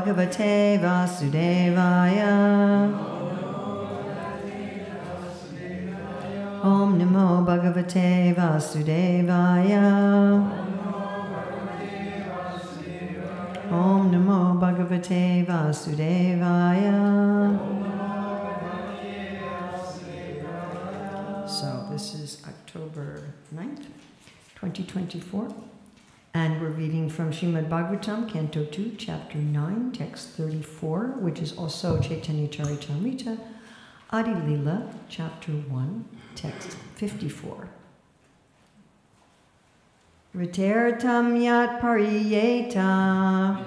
Bhagavate Vasudevaya. Om Namo Bhagavate Vasudevaya. Om Namo Bhagavate Vasudevaya. So this is October 9th, 2024. And we're reading from Srimad Bhagavatam, Canto 2, Chapter 9, Text 34, which is also Chaitanya Charitamrita, Adi Lila, Chapter 1, Text 54. Ritertam yat pariyeta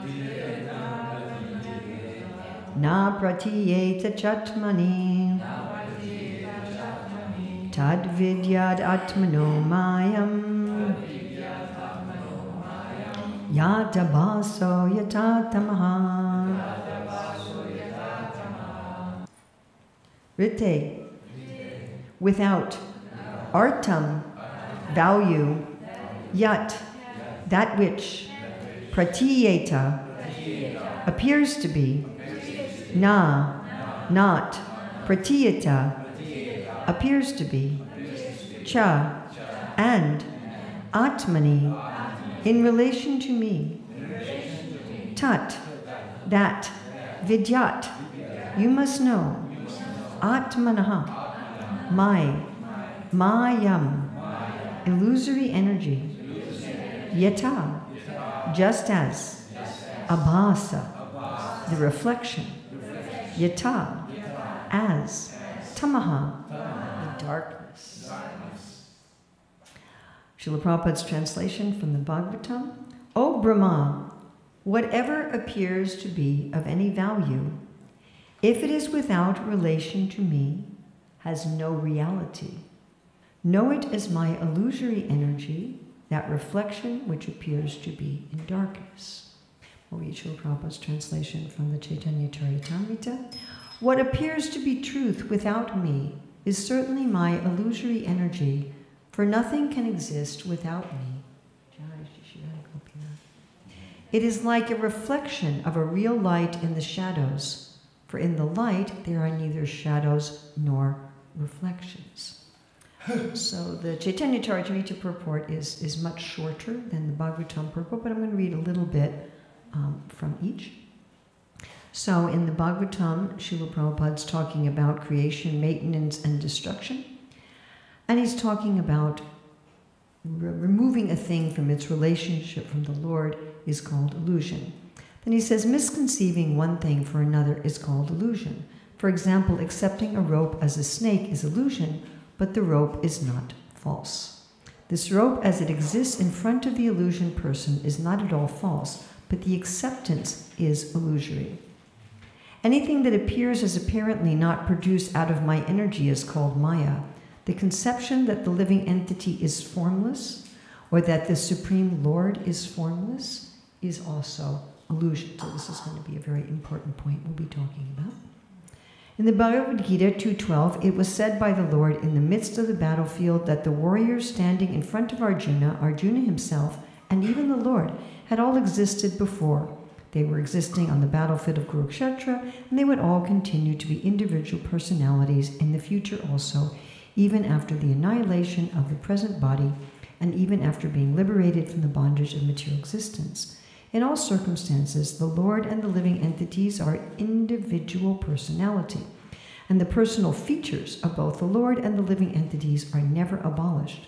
na pratiyeta chatmani tad vidyad atmano mayam yata baso yata tamaha. Rite, without. Artam, value. Yat, that which. Pratiyeta, appears to be. Na, not. Pratiyeta, appears to be. Cha, and. Atmani, in relation to me. Tat, that. Vidyat, you must know. Atmanaha, my. Mayam, illusory energy. Yata, just as. Abhasa, the reflection. Yata, as. Tamaha, the darkness. Śrīla Prabhupāda's translation from the Bhagavatam. O Brahma, whatever appears to be of any value, if it is without relation to me, has no reality. Know it as my illusory energy, that reflection which appears to be in darkness. Śrīla Prabhupāda's translation from the Chaitanya Charitamrita. What appears to be truth without me is certainly my illusory energy, for nothing can exist without me. It is like a reflection of a real light in the shadows, for in the light there are neither shadows nor reflections. So the Chaitanya Charitamrita purport is much shorter than the Bhagavatam purport, but I'm going to read a little bit from each. So in the Bhagavatam, Śrīla Prabhupāda's talking about creation, maintenance, and destruction. And he's talking about removing a thing from its relationship from the Lord is called illusion. Then he says misconceiving one thing for another is called illusion. For example, accepting a rope as a snake is illusion, but the rope is not false. This rope as it exists in front of the illusion person is not at all false, but the acceptance is illusory. Anything that appears as apparently not produced out of my energy is called Maya. The conception that the living entity is formless, or that the Supreme Lord is formless, is also illusion. So this is going to be a very important point we'll be talking about. In the Bhagavad Gita 2.12, it was said by the Lord in the midst of the battlefield that the warriors standing in front of Arjuna, Arjuna himself, and even the Lord, had all existed before. They were existing on the battlefield of Kurukshetra, and they would all continue to be individual personalities in the future also, even after the annihilation of the present body, and even after being liberated from the bondage of material existence. In all circumstances, the Lord and the living entities are individual personality, and the personal features of both the Lord and the living entities are never abolished.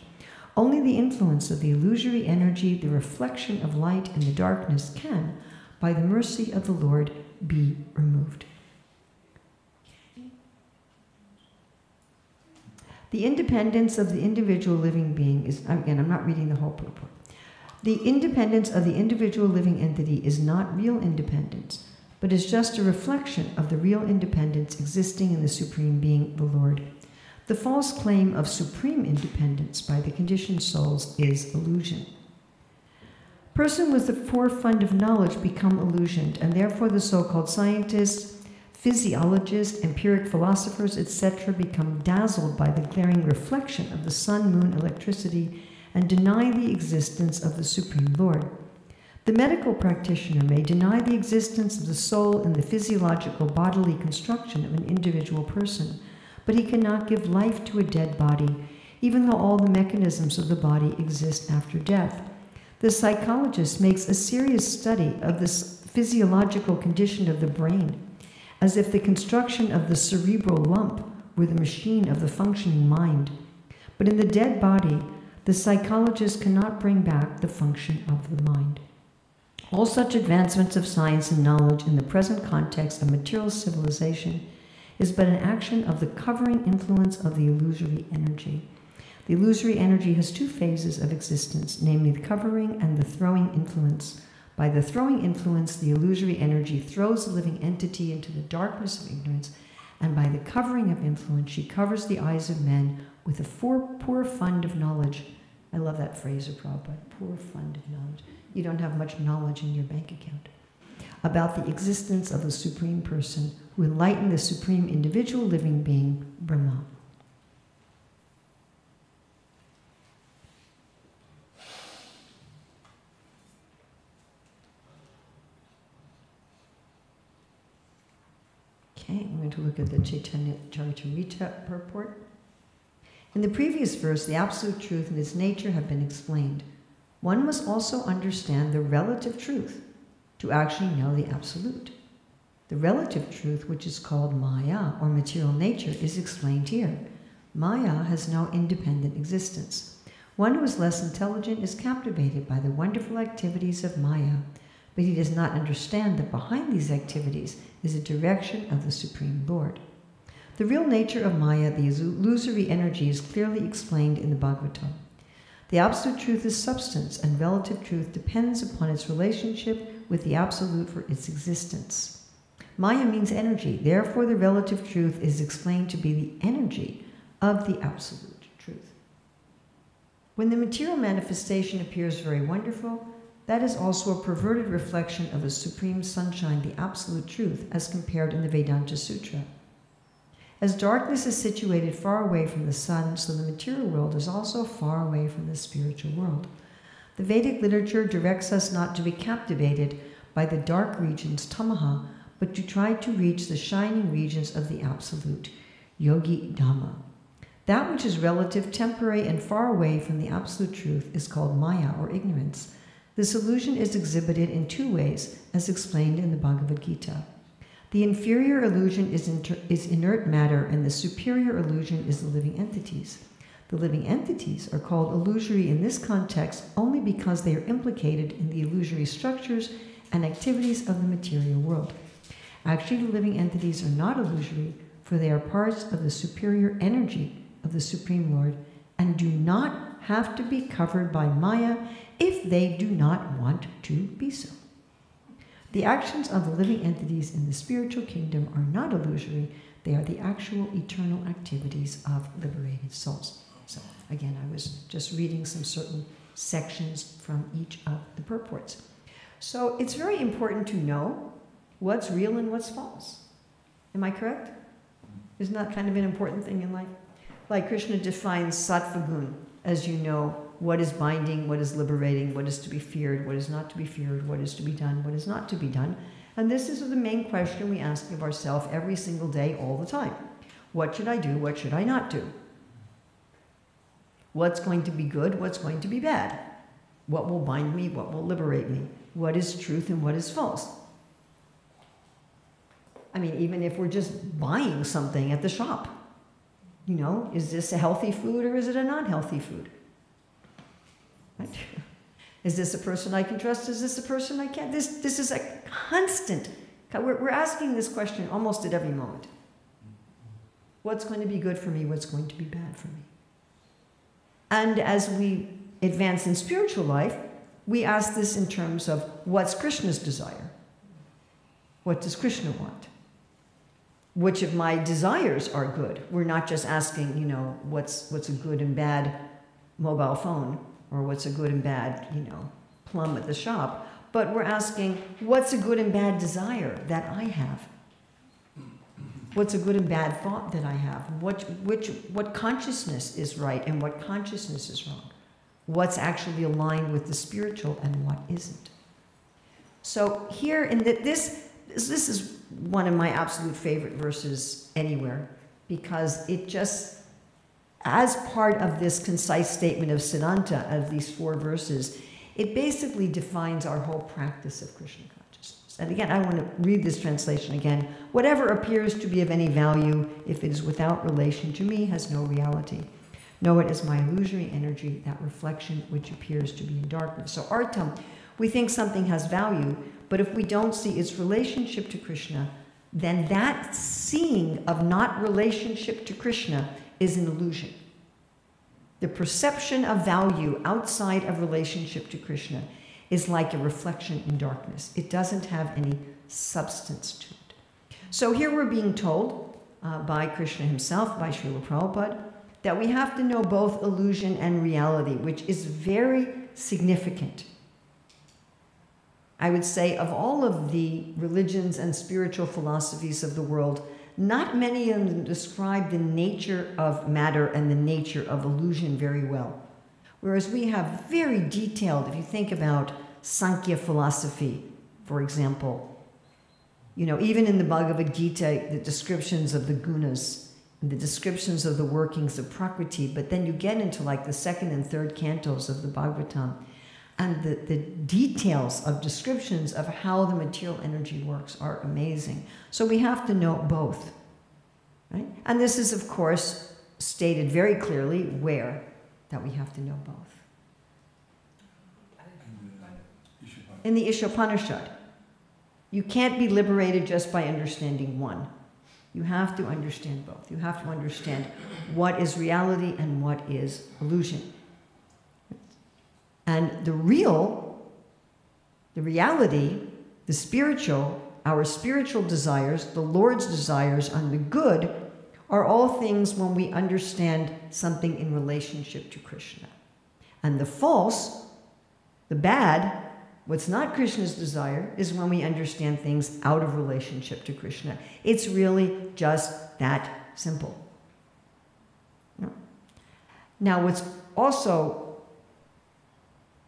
Only the influence of the illusory energy, the reflection of light in the darkness, can, by the mercy of the Lord, be removed. The independence of the individual living being is, again, I'm not reading the whole purport. The independence of the individual living entity is not real independence, but is just a reflection of the real independence existing in the Supreme Being, the Lord. The false claim of supreme independence by the conditioned souls is illusion. Person with the forefront of knowledge become illusioned, and therefore the so-called scientists, physiologists, empiric philosophers, etc. become dazzled by the glaring reflection of the sun, moon, electricity, and deny the existence of the Supreme Lord. The medical practitioner may deny the existence of the soul in the physiological bodily construction of an individual person, but he cannot give life to a dead body, even though all the mechanisms of the body exist after death. The psychologist makes a serious study of this physiological condition of the brain, as if the construction of the cerebral lump were the machine of the functioning mind. But in the dead body, the psychologist cannot bring back the function of the mind. All such advancements of science and knowledge in the present context of material civilization is but an action of the covering influence of the illusory energy. The illusory energy has two phases of existence, namely the covering and the throwing influence. By the throwing influence, the illusory energy throws the living entity into the darkness of ignorance, and by the covering of influence, she covers the eyes of men with a poor fund of knowledge. I love that phrase of Prabhupada, poor fund of knowledge. You don't have much knowledge in your bank account about the existence of the Supreme Person who enlightened the Supreme Individual Living Being, Brahma. Okay, I'm going to look at the Chaitanya Charitamrita purport. In the previous verse, the absolute truth and its nature have been explained. One must also understand the relative truth to actually know the absolute. The relative truth, which is called Maya or material nature, is explained here. Maya has no independent existence. One who is less intelligent is captivated by the wonderful activities of Maya, but he does not understand that behind these activities is a direction of the Supreme Lord. The real nature of Maya, the illusory energy, is clearly explained in the Bhagavatam. The absolute truth is substance, and relative truth depends upon its relationship with the absolute for its existence. Maya means energy, therefore the relative truth is explained to be the energy of the absolute truth. When the material manifestation appears very wonderful, that is also a perverted reflection of the supreme sunshine, the absolute truth, as compared in the Vedanta Sutra. As darkness is situated far away from the sun, so the material world is also far away from the spiritual world. The Vedic literature directs us not to be captivated by the dark regions, tamaha, but to try to reach the shining regions of the absolute, yogi dhamma. That which is relative, temporary, and far away from the absolute truth is called maya, or ignorance. This illusion is exhibited in two ways, as explained in the Bhagavad Gita. The inferior illusion is inert matter, and the superior illusion is the living entities. The living entities are called illusory in this context only because they are implicated in the illusory structures and activities of the material world. Actually, the living entities are not illusory, for they are parts of the superior energy of the Supreme Lord and do not have to be covered by Maya if they do not want to be so. The actions of the living entities in the spiritual kingdom are not illusory. They are the actual eternal activities of liberated souls. So again, I was just reading some certain sections from each of the purports. So it's very important to know what's real and what's false. Am I correct? Isn't that kind of an important thing in life? Like Krishna defines sattva guna, as you know, what is binding, what is liberating, what is to be feared, what is not to be feared, what is to be done, what is not to be done. And this is the main question we ask of ourselves every single day, all the time. What should I do? What should I not do? What's going to be good? What's going to be bad? What will bind me? What will liberate me? What is truth and what is false? I mean, even if we're just buying something at the shop, you know, is this a healthy food or is it a non-healthy food? Right? Is this a person I can trust? Is this a person I can't? This is a constant. We're asking this question almost at every moment. What's going to be good for me? What's going to be bad for me? And as we advance in spiritual life, we ask this in terms of what's Krishna's desire? What does Krishna want? Which of my desires are good? We're not just asking, you know, what's a good and bad mobile phone, or what's a good and bad, you know, plum at the shop, but we're asking, what's a good and bad desire that I have? What's a good and bad thought that I have? What consciousness is right and what consciousness is wrong? What's actually aligned with the spiritual and what isn't? So here in the, this is one of my absolute favorite verses anywhere, because it just, as part of this concise statement of Siddhanta, of these four verses, it basically defines our whole practice of Krishna consciousness. And again, I want to read this translation again. Whatever appears to be of any value, if it is without relation to me, has no reality. Know it as my illusory energy, that reflection which appears to be in darkness. So artam, we think something has value, but if we don't see its relationship to Krishna, then that seeing of not relationship to Krishna is an illusion. The perception of value outside of relationship to Krishna is like a reflection in darkness. It doesn't have any substance to it. So here we're being told by Krishna himself, by Śrīla Prabhupada, that we have to know both illusion and reality, which is very significant. I would say of all of the religions and spiritual philosophies of the world, not many of them describe the nature of matter and the nature of illusion very well. Whereas we have very detailed, if you think about Sankhya philosophy, for example, you know, even in the Bhagavad Gita, the descriptions of the gunas, and the descriptions of the workings of Prakriti, but then you get into like the second and third cantos of the Bhagavatam, and the details of descriptions of how the material energy works are amazing. So we have to know both, right? And this is, of course, stated very clearly where that we have to know both. In the Ishopanishad. You can't be liberated just by understanding one. You have to understand both. You have to understand what is reality and what is illusion. And the real, the reality, the spiritual, our spiritual desires, the Lord's desires, and the good are all things when we understand something in relationship to Krishna. And the false, the bad, what's not Krishna's desire, is when we understand things out of relationship to Krishna. It's really just that simple. No. Now, what's also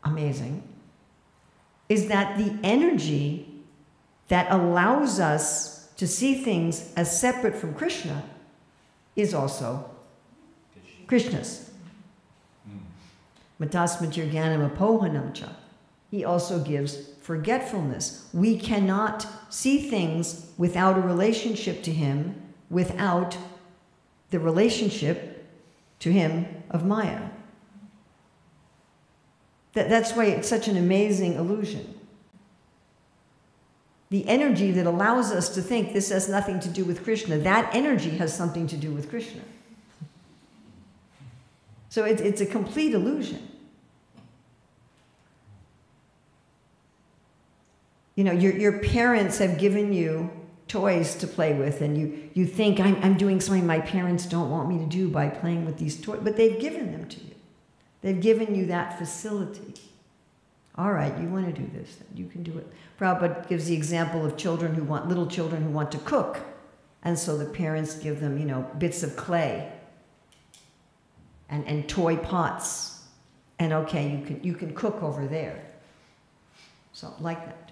amazing is that the energy that allows us to see things as separate from Krishna is also Krishna's. Matasmatirgyanapohanamcha. He also gives forgetfulness. We cannot see things without a relationship to him, without the relationship to him of Maya. That's why it's such an amazing illusion. The energy that allows us to think this has nothing to do with Krishna, that energy has something to do with Krishna. So it's a complete illusion. You know, your parents have given you toys to play with, and you think, I'm doing something my parents don't want me to do by playing with these toys, but they've given them to you. They've given you that facility. All right, you want to do this, then you can do it. Prabhupada gives the example of children who want, little children who want to cook. And so the parents give them, you know, bits of clay and toy pots. And okay, you can cook over there. So like that.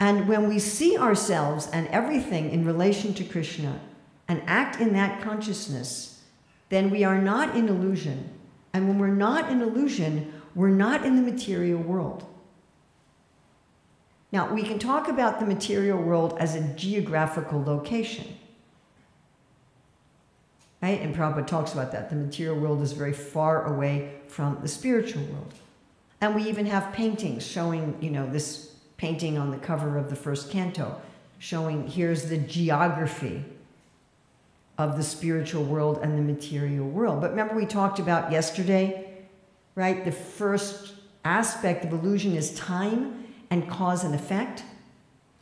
And when we see ourselves and everything in relation to Krishna and act in that consciousness, then we are not in illusion. And when we're not in illusion, we're not in the material world. Now, we can talk about the material world as a geographical location. Right? And Prabhupada talks about that. The material world is very far away from the spiritual world. And we even have paintings showing, you know, this painting on the cover of the first canto, showing here's the geography of the spiritual world and the material world. But remember we talked about yesterday, right? The first aspect of illusion is time and cause and effect,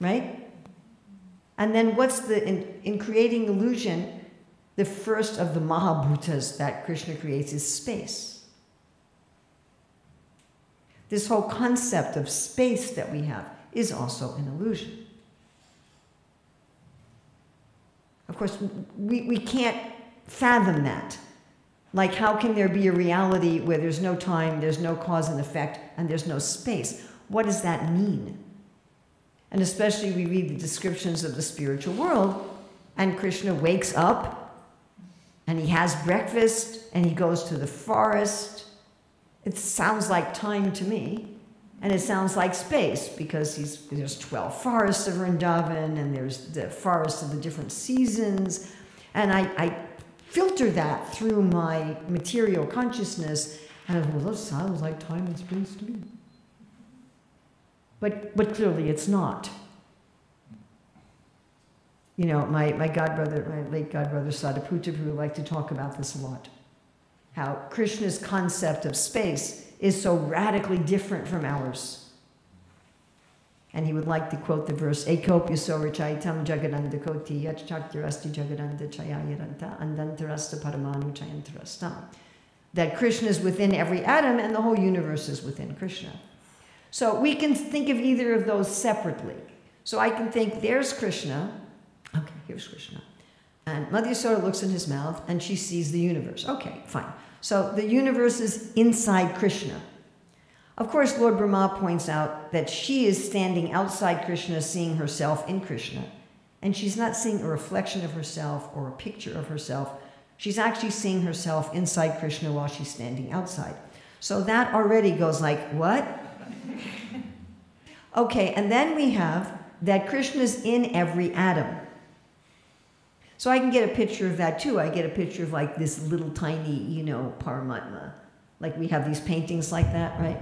right? And then what's the, in creating illusion, the first of the Mahābhūtas that Krishna creates is space. This whole concept of space that we have is also an illusion. Of course, we can't fathom that. Like, how can there be a reality where there's no time, there's no cause and effect, and there's no space? What does that mean? And especially we read the descriptions of the spiritual world, and Krishna wakes up and he has breakfast and he goes to the forest. It sounds like time to me, and it sounds like space, because there's 12 forests of Vrindavan, and there's the forests of the different seasons. And I filter that through my material consciousness, and I go, well, that sounds like time and space to me. But clearly it's not. You know, my late godbrother Sadaputa Prabhu liked to talk about this a lot, how Krishna's concept of space is so radically different from ours. And he would like to quote the verse, Ekopyaso Rachaitam Jagadanda Koti Yach Chaktirasti Jagadanda Chayayaranta Andantarasta Paramanu Chayantarasta. That Krishna is within every atom and the whole universe is within Krishna. So we can think of either of those separately. So I can think, there's Krishna. Okay, here's Krishna. And Mother Yasoda looks in his mouth and she sees the universe. Okay, fine. So the universe is inside Krishna. Of course, Lord Brahma points out that she is standing outside Krishna, seeing herself in Krishna. And she's not seeing a reflection of herself or a picture of herself. She's actually seeing herself inside Krishna while she's standing outside. So that already goes like, what? Okay, and then we have that Krishna's in every atom. So I can get a picture of that too. I get a picture of like this little tiny, you know, Paramatma. Like we have these paintings like that, right?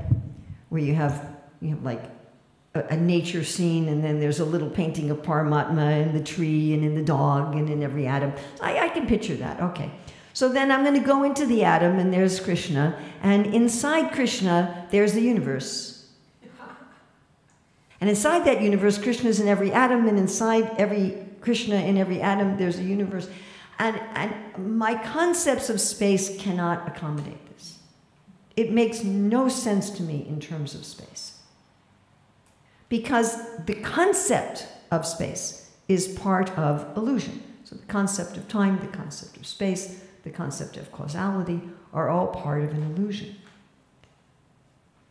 Where you have like a nature scene, and then there's a little painting of Paramatma in the tree and in the dog and in every atom. I can picture that, okay. So then I'm gonna go into the atom, and there's Krishna, and inside Krishna, there's the universe. And inside that universe, Krishna's in every atom, and inside every Krishna in every atom, there's a universe. And my concepts of space cannot accommodate this. It makes no sense to me in terms of space, because the concept of space is part of illusion. So the concept of time, the concept of space, the concept of causality are all part of an illusion.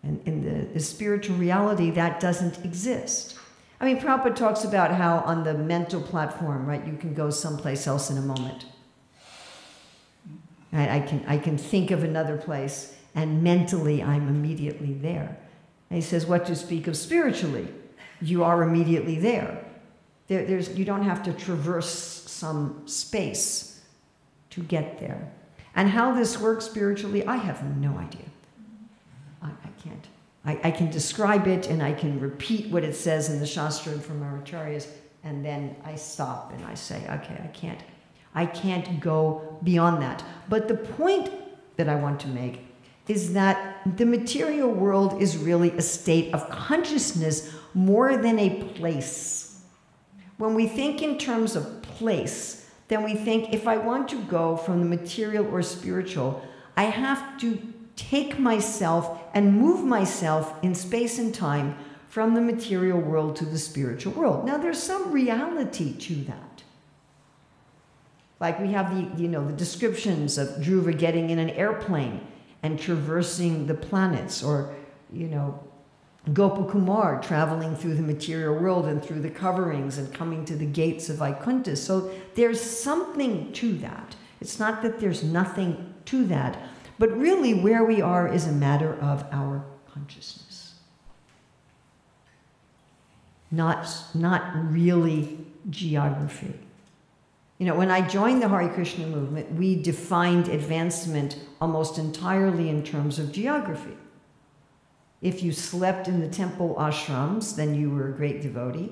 And in the spiritual reality, that doesn't exist. I mean, Prabhupada talks about how on the mental platform, right, you can go someplace else in a moment. Right? I can think of another place, and mentally I'm immediately there. And he says, what to speak of spiritually? You are immediately there. You don't have to traverse some space to get there. And how this works spiritually, I have no idea. I can't. I can describe it, and I can repeat what it says in the Shastra and from our acharyas, and then I stop and I say, okay, I can't go beyond that. But the point that I want to make is that the material world is really a state of consciousness more than a place. When we think in terms of place, then we think, if I want to go from the material or spiritual, I have to take myself and move myself in space and time from the material world to the spiritual world. Now, there's some reality to that. Like we have the descriptions of Dhruva getting in an airplane and traversing the planets, or, you know, Gopa Kumar traveling through the material world and through the coverings and coming to the gates of Vaikuntha. So there's something to that. It's not that there's nothing to that. But really, where we are is a matter of our consciousness. Not really geography. You know, when I joined the Hare Krishna movement, we defined advancement almost entirely in terms of geography. If you slept in the temple ashrams, then you were a great devotee.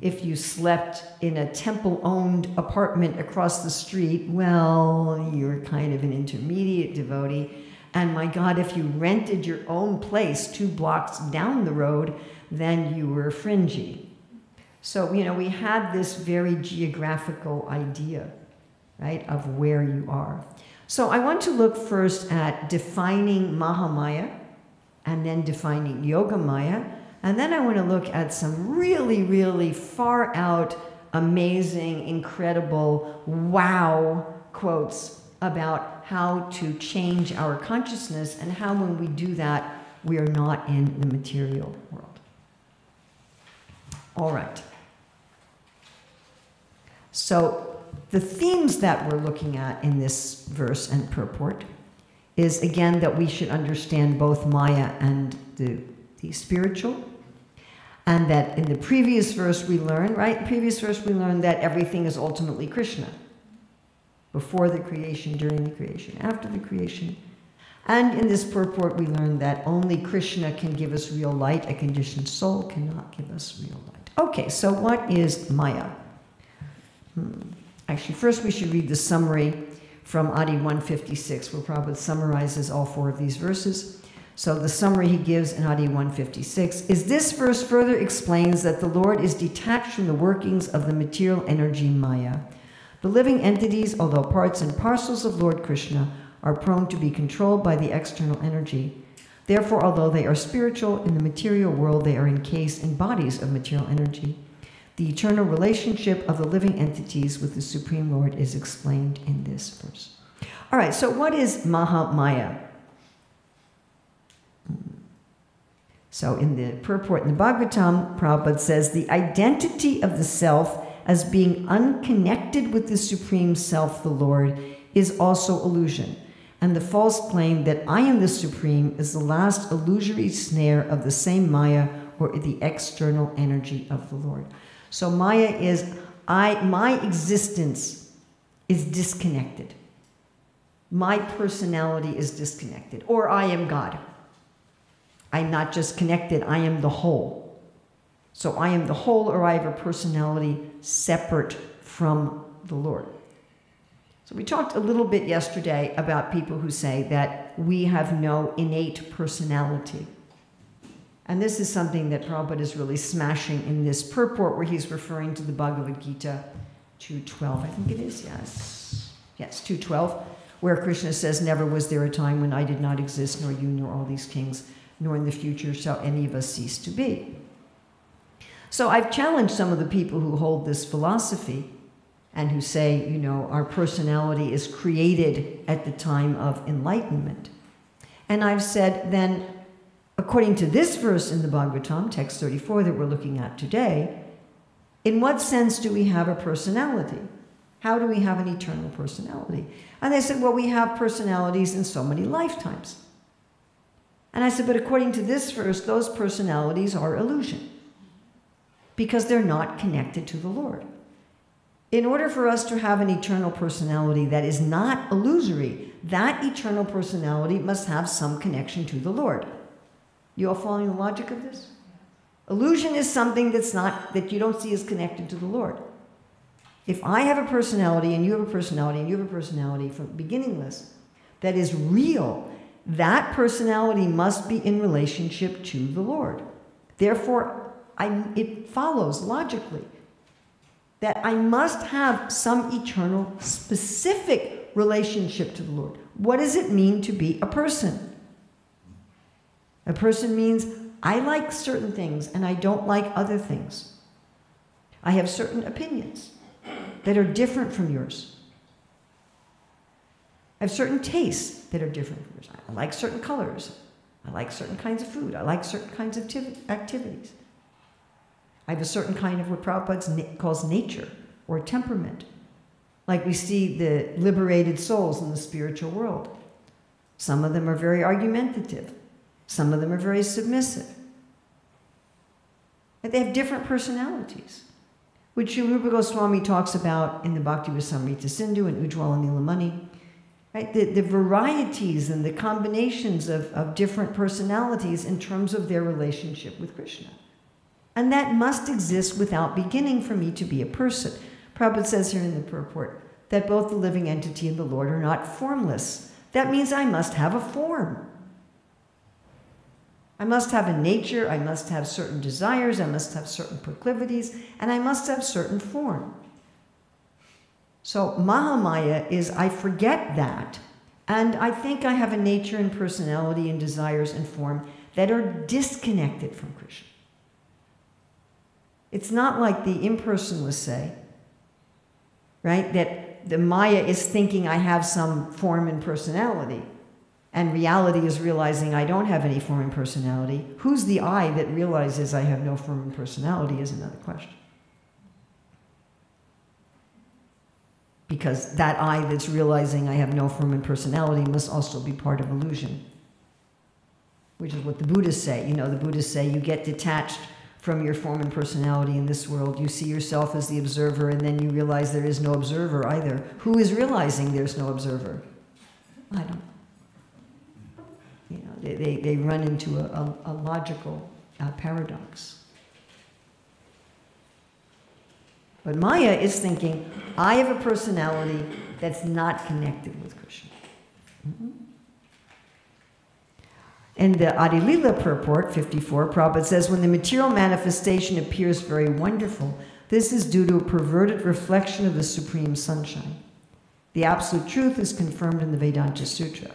If you slept in a temple-owned apartment across the street, well, you're kind of an intermediate devotee. And my God, if you rented your own place 2 blocks down the road, then you were fringy. So, you know, we had this very geographical idea, right, of where you are. So I want to look first at defining Mahamaya, and then defining Yogamaya, and then I want to look at some really, really far out, amazing, incredible, wow quotes about how to change our consciousness and how when we do that, we are not in the material world. All right. So the themes that we're looking at in this verse and purport is, again, that we should understand both Maya and the spiritual, and that in the previous verse we learned, right? Previous verse we learned that everything is ultimately Krishna. Before the creation, during the creation, after the creation. And in this purport we learned that only Krishna can give us real light. A conditioned soul cannot give us real light. Okay, so what is Maya? Actually, first we should read the summary from Adi 156, where Prabhupada summarizes all four of these verses. So the summary he gives in Adi 156 is, this verse further explains that the Lord is detached from the workings of the material energy Maya. The living entities, although parts and parcels of Lord Krishna, are prone to be controlled by the external energy. Therefore, although they are spiritual, in the material world they are encased in bodies of material energy. The eternal relationship of the living entities with the Supreme Lord is explained in this verse. All right, so what is Mahamaya? So in the purport in the Bhagavatam, Prabhupada says, the identity of the self as being unconnected with the Supreme Self, the Lord, is also illusion. And the false claim that I am the Supreme is the last illusory snare of the same Maya, or the external energy of the Lord. So Maya is, my existence is disconnected. My personality is disconnected. Or I am God. I'm not just connected, I am the whole. So I am the whole, or I have a personality separate from the Lord. So we talked a little bit yesterday about people who say that we have no innate personality. And this is something that Prabhupada is really smashing in this purport, where he's referring to the Bhagavad Gita 2.12, I think it is, yes. Yes, 2.12, where Krishna says, never was there a time when I did not exist, nor you, nor all these kings, nor in the future shall any of us cease to be. So I've challenged some of the people who hold this philosophy and who say, you know, our personality is created at the time of enlightenment. And I've said, then, according to this verse in the Bhagavatam, text 34 that we're looking at today, in what sense do we have a personality? How do we have an eternal personality? And they said, well, we have personalities in so many lifetimes. And I said, but according to this verse, those personalities are illusion, because they're not connected to the Lord. In order for us to have an eternal personality that is not illusory, that eternal personality must have some connection to the Lord. You all following the logic of this? Illusion is something that's not, that you don't see as connected to the Lord. If I have a personality, and you have a personality, and you have a personality from beginningless, that is real, that personality must be in relationship to the Lord. Therefore, it follows logically that I must have some eternal, specific relationship to the Lord. What does it mean to be a person? A person means I like certain things and I don't like other things. I have certain opinions that are different from yours. I have certain tastes that are different from yours. I like certain colors. I like certain kinds of food. I like certain kinds of activities. I have a certain kind of what Prabhupada calls nature or temperament. Like we see the liberated souls in the spiritual world. Some of them are very argumentative. Some of them are very submissive. But they have different personalities, which Sri Rupa Goswami talks about in the Bhakti-rasāmṛta-sindhu and Ujjwala Nilamani. Right? The varieties and the combinations of different personalities in terms of their relationship with Krishna. And that must exist without beginning for me to be a person. Prabhupada says here in the purport that both the living entity and the Lord are not formless. That means I must have a form. I must have a nature, I must have certain desires, I must have certain proclivities, and I must have certain form. So Mahamaya is, I forget that, and I think I have a nature and personality and desires and form that are disconnected from Krishna. It's not like the impersonalists say, right, that the Maya is thinking I have some form and personality, and reality is realizing I don't have any form and personality. Who's the I that realizes I have no form and personality is another question. Because that I that's realizing I have no form and personality must also be part of illusion, which is what the Buddhists say. You know, the Buddhists say you get detached from your form and personality in this world. You see yourself as the observer, and then you realize there is no observer either. Who is realizing there's no observer? I don't know. You know, they run into a logical paradox. But Maya is thinking, I have a personality that's not connected with Krishna. Mm-hmm. In the Adilila purport, 54, Prabhupada says, when the material manifestation appears very wonderful, this is due to a perverted reflection of the Supreme Sunshine. The Absolute Truth is confirmed in the Vedanta Sutra.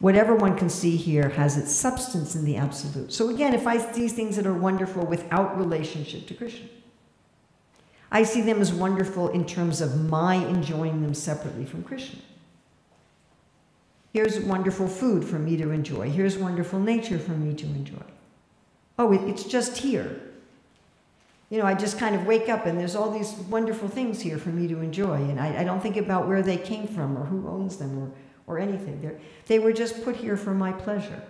Whatever one can see here has its substance in the Absolute. So again, if I see things that are wonderful without relationship to Krishna, I see them as wonderful in terms of my enjoying them separately from Krishna. Here's wonderful food for me to enjoy. Here's wonderful nature for me to enjoy. Oh, it's just here. You know, I just kind of wake up and there's all these wonderful things here for me to enjoy, and I don't think about where they came from or who owns them or anything. They were just put here for my pleasure.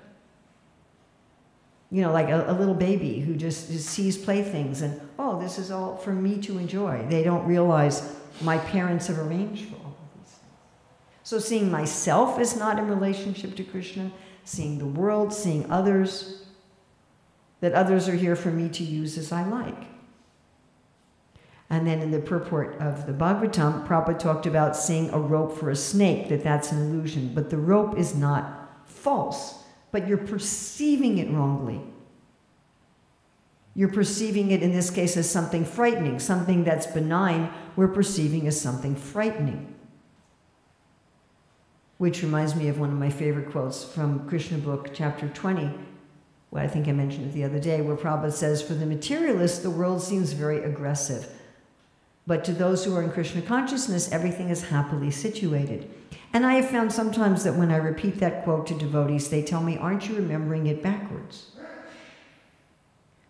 You know, like a little baby who just sees playthings and, oh, this is all for me to enjoy. They don't realize my parents have arranged for all of these things. So seeing myself is not in relationship to Krishna, seeing the world, seeing others, that others are here for me to use as I like. And then in the purport of the Bhagavatam, Prabhupada talked about seeing a rope for a snake, that's an illusion, but the rope is not false. But you're perceiving it wrongly. You're perceiving it, in this case, as something frightening, something that's benign, we're perceiving as something frightening. Which reminds me of one of my favorite quotes from Krishna book, chapter 20, what I think I mentioned it the other day, where Prabhupada says, for the materialist, the world seems very aggressive. But to those who are in Krishna consciousness, everything is happily situated. And I have found sometimes that when I repeat that quote to devotees, they tell me, aren't you remembering it backwards?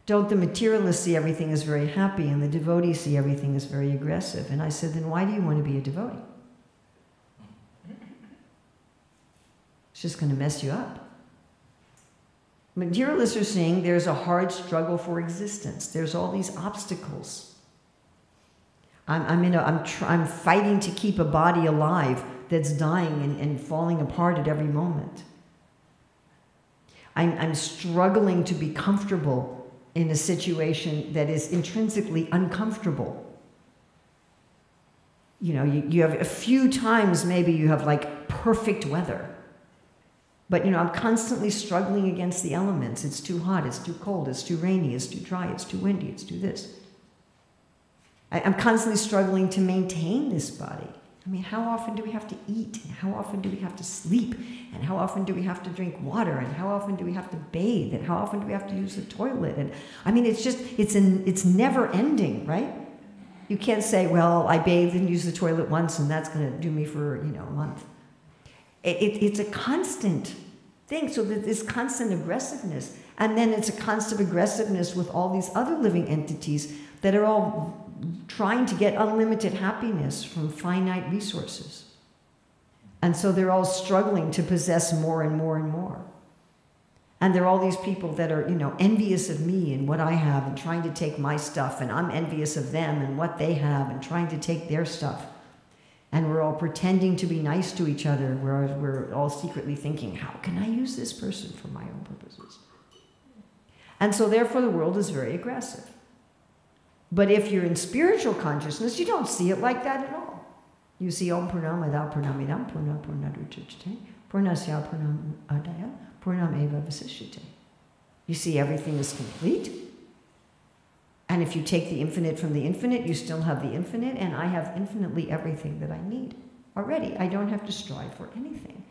Don't the materialists see everything as very happy and the devotees see everything as very aggressive? And I said, then why do you want to be a devotee? It's just going to mess you up. Materialists are seeing there's a hard struggle for existence. There's all these obstacles. I'm fighting to keep a body alive that's dying and falling apart at every moment. I'm struggling to be comfortable in a situation that is intrinsically uncomfortable. You know, you have a few times maybe you have like perfect weather. But you know, I'm constantly struggling against the elements. It's too hot, it's too cold, it's too rainy, it's too dry, it's too windy, it's too this. I'm constantly struggling to maintain this body. I mean, how often do we have to eat? And how often do we have to sleep? And how often do we have to drink water? And how often do we have to bathe? And how often do we have to use the toilet? And I mean, it's just, it's never ending, right? You can't say, well, I bathed and used the toilet once and that's going to do me for, you know, a month. It's a constant thing. So this constant aggressiveness, and then it's a constant aggressiveness with all these other living entities that are all trying to get unlimited happiness from finite resources. And so they're all struggling to possess more and more and more. And there are all these people that are, you know, envious of me and what I have and trying to take my stuff, and I'm envious of them and what they have and trying to take their stuff. And we're all pretending to be nice to each other, whereas we're all secretly thinking, how can I use this person for my own purposes? And so therefore the world is very aggressive. But if you're in spiritual consciousness, you don't see it like that at all. You see Om Purnama Dha Purnamidam Purna Purnadruchate Purnasya Purnam Adaya Purnam Eva Vasishite. You see everything is complete. And if you take the infinite from the infinite, you still have the infinite, and I have infinitely everything that I need already. I don't have to strive for anything.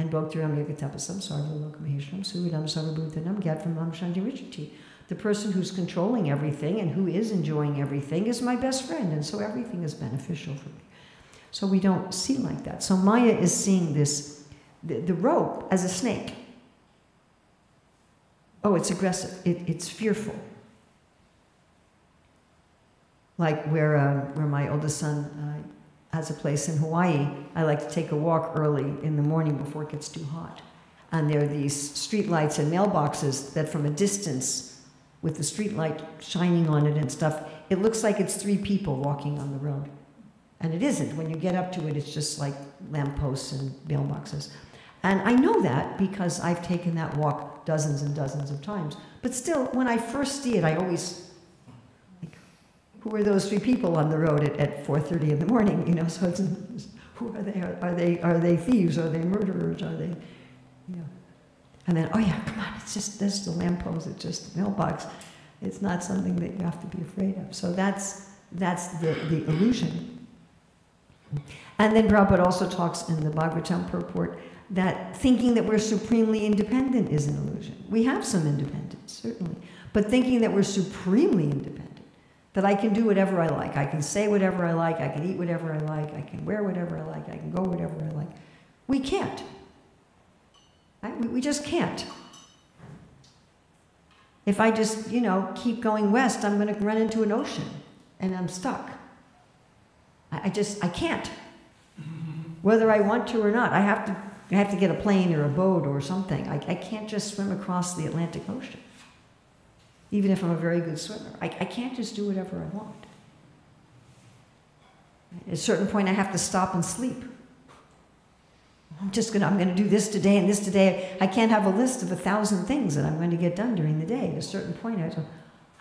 And Bhaktiram Yagatapasam Sarvalokmaheshram Suvidam Sarvabhutanam Gyatramam Shandiricati. The person who's controlling everything and who is enjoying everything is my best friend, and so everything is beneficial for me. So we don't see like that. So Maya is seeing this the rope as a snake. Oh, it's aggressive. It's fearful. Like where my oldest son has a place in Hawaii, I like to take a walk early in the morning before it gets too hot. And there are these streetlights and mailboxes that from a distance, with the streetlight shining on it and stuff, it looks like it's three people walking on the road. And it isn't. When you get up to it, it's just like lampposts and mailboxes. And I know that because I've taken that walk dozens and dozens of times. But still, when I first see it, I always, like, who are those three people on the road at 4:30 in the morning? You know, so it's, who are they? Are they thieves? Are they murderers? Are they, you know? And then, oh yeah, come on, it's just this, the lamppost, it's just the mailbox. It's not something that you have to be afraid of. So that's the illusion. And then Prabhupada also talks in the Bhagavatam purport that thinking that we're supremely independent is an illusion. We have some independence, certainly, but thinking that we're supremely independent, that I can do whatever I like, I can say whatever I like, I can eat whatever I like, I can wear whatever I like, I can go whatever I like. We can't. Right? We just can't. If I just, you know, keep going west, I'm going to run into an ocean and I'm stuck. I can't, whether I want to or not. I have to get a plane or a boat or something. I can't just swim across the Atlantic Ocean, even if I'm a very good swimmer. I can't just do whatever I want. At a certain point, I have to stop and sleep. I'm gonna do this today and this today. I can't have a list of 1,000 things that I'm going to get done during the day. At a certain point, I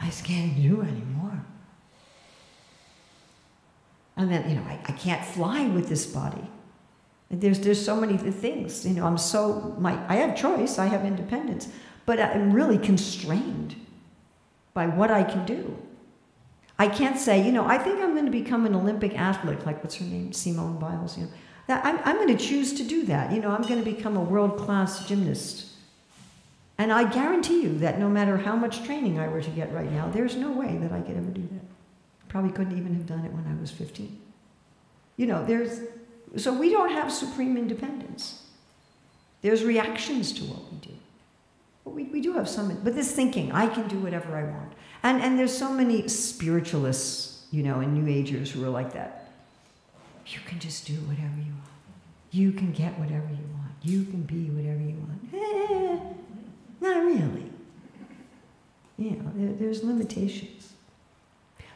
just can't do anymore. And then, you know, I can't fly with this body. There's so many things, you know, I have choice, I have independence, but I'm really constrained by what I can do. I can't say, you know, I think I'm going to become an Olympic athlete, like what's her name, Simone Biles, you know. I'm going to choose to do that, you know, I'm going to become a world-class gymnast. And I guarantee you that no matter how much training I were to get right now, there's no way that I could ever do that. Probably couldn't even have done it when I was 15. You know, so we don't have supreme independence. There's reactions to what we do. But we do have some, but this thinking, I can do whatever I want. And there's so many spiritualists, you know, and New Agers who are like that. You can just do whatever you want. You can get whatever you want. You can be whatever you want. Not really. You know, there's limitations.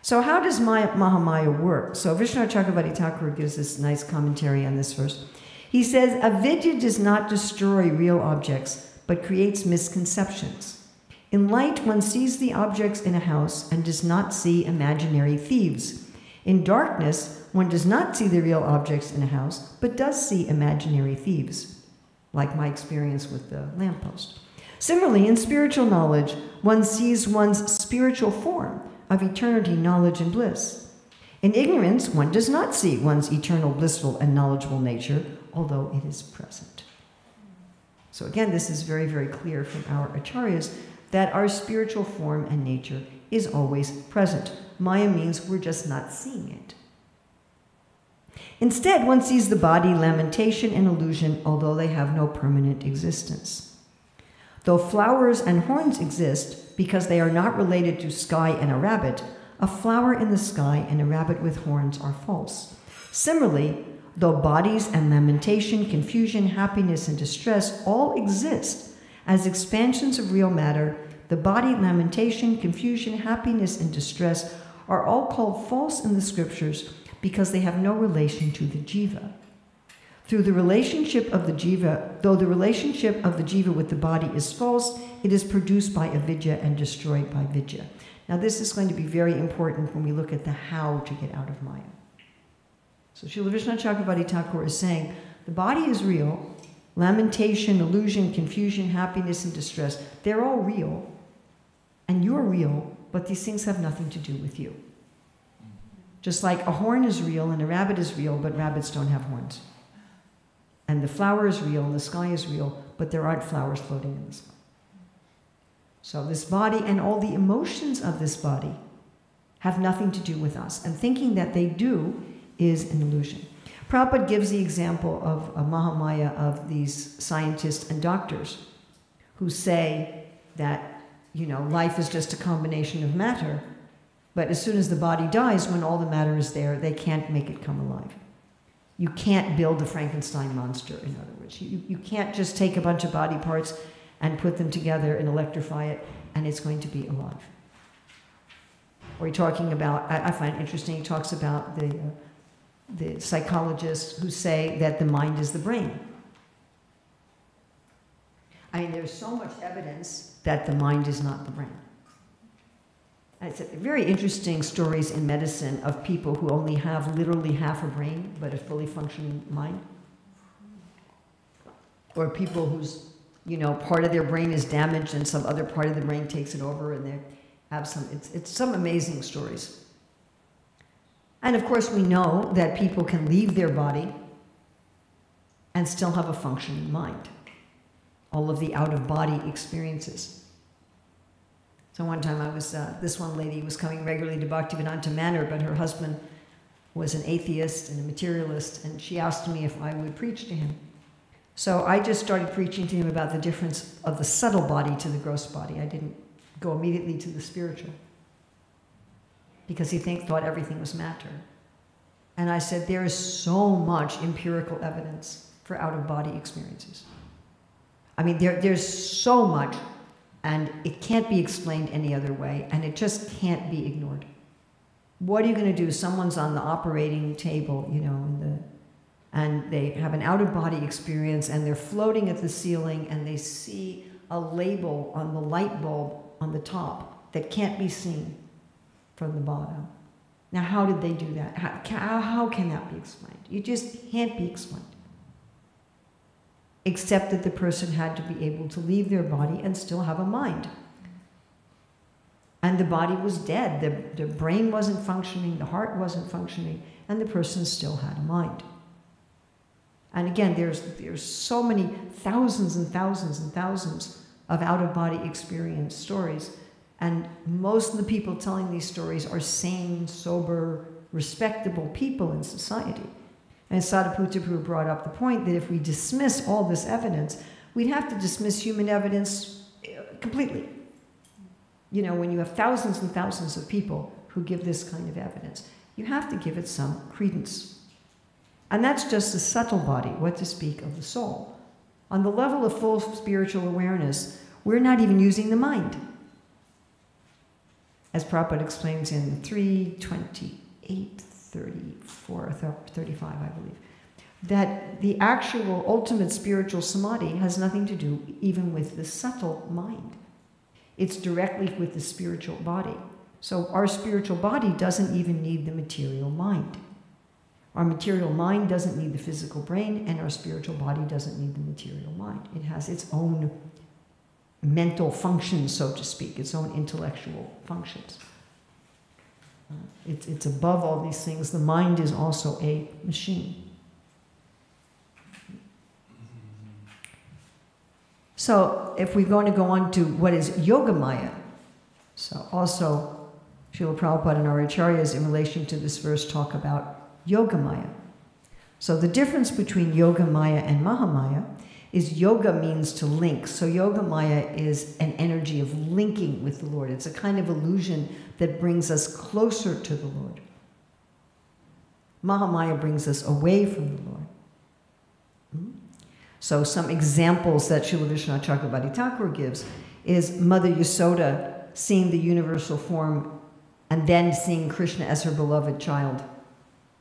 So how does Mahamaya work? So Vishnu Chakravarti Thakur gives this nice commentary on this verse. He says, Avidya does not destroy real objects, but creates misconceptions. In light, one sees the objects in a house and does not see imaginary thieves. In darkness, one does not see the real objects in a house, but does see imaginary thieves, like my experience with the lamppost. Similarly, in spiritual knowledge, one sees one's spiritual form, of eternity, knowledge, and bliss. In ignorance, one does not see one's eternal, blissful, and knowledgeable nature, although it is present. So again, this is very, very clear from our acharyas that our spiritual form and nature is always present. Maya means we're just not seeing it. Instead, one sees the body, lamentation, and illusion, although they have no permanent existence. Though flowers and horns exist, because they are not related to sky and a rabbit, a flower in the sky and a rabbit with horns are false. Similarly, though bodies and lamentation, confusion, happiness, and distress all exist as expansions of real matter, the body, lamentation, confusion, happiness, and distress are all called false in the scriptures because they have no relation to the jiva. Though the relationship of the jiva with the body is false, it is produced by avidya and destroyed by vidya. Now this is going to be very important when we look at the how to get out of Maya. So Śrīla Vishnu Chakravarti Thakur is saying, the body is real, lamentation, illusion, confusion, happiness, and distress, they're all real, and you're real, but these things have nothing to do with you. Just like a horn is real and a rabbit is real, but rabbits don't have horns. And the flower is real, and the sky is real, but there aren't flowers floating in the sky. So this body and all the emotions of this body have nothing to do with us. And thinking that they do is an illusion. Prabhupada gives the example of a Mahamaya of these scientists and doctors who say that, you know, life is just a combination of matter, but as soon as the body dies, when all the matter is there, they can't make it come alive. You can't build the Frankenstein monster, in other words. You can't just take a bunch of body parts and put them together and electrify it, and it's going to be alive. Or you're talking about, I find it interesting, he talks about the psychologists who say that the mind is the brain. I mean, there's so much evidence that the mind is not the brain. And it's very interesting stories in medicine of people who only have literally half a brain, but a fully functioning mind. Or people whose, you know, part of their brain is damaged and some other part of the brain takes it over and they have some, it's some amazing stories. And of course we know that people can leave their body and still have a functioning mind. All of the out-of-body experiences. So one time I was, this one lady was coming regularly to Bhaktivedanta Manor, but her husband was an atheist and a materialist, and she asked me if I would preach to him. So I just started preaching to him about the difference of the subtle body to the gross body. I didn't go immediately to the spiritual, because he thought everything was matter. And I said, there is so much empirical evidence for out-of-body experiences. I mean, there's so much, and it can't be explained any other way, and it just can't be ignored. What are you going to do? Someone's on the operating table, you know, and they have an out-of-body experience, and they're floating at the ceiling, and they see a label on the light bulb on the top that can't be seen from the bottom. Now, how did they do that? How can that be explained? You just can't be explained. Except that the person had to be able to leave their body and still have a mind. And the body was dead. The brain wasn't functioning, the heart wasn't functioning, and the person still had a mind. And again, there's so many thousands and thousands and thousands of out-of-body experience stories, and most of the people telling these stories are sane, sober, respectable people in society. And Sadaputa Prabhu brought up the point that if we dismiss all this evidence, we'd have to dismiss human evidence completely. You know, when you have thousands and thousands of people who give this kind of evidence, you have to give it some credence. And that's just the subtle body, what to speak of the soul. On the level of full spiritual awareness, we're not even using the mind. As Prabhupada explains in 3:28, 34, 35, I believe, that the actual ultimate spiritual samadhi has nothing to do even with the subtle mind. It's directly with the spiritual body. So our spiritual body doesn't even need the material mind. Our material mind doesn't need the physical brain, and our spiritual body doesn't need the material mind. It has its own mental functions, so to speak, its own intellectual functions. It's above all these things. The mind is also a machine. So if we're going to go on to what is Yogamaya, so also Śrīla Prabhupada and our acharyas in relation to this verse talk about Yogamaya. So the difference between Yogamaya and Mahamaya is yoga means to link. So Yogamaya is an energy of linking with the Lord. It's a kind of illusion that brings us closer to the Lord. Mahamaya brings us away from the Lord. So some examples that Srila Vishnu Chakravarti Thakur gives is Mother Yasoda seeing the universal form and then seeing Krishna as her beloved child.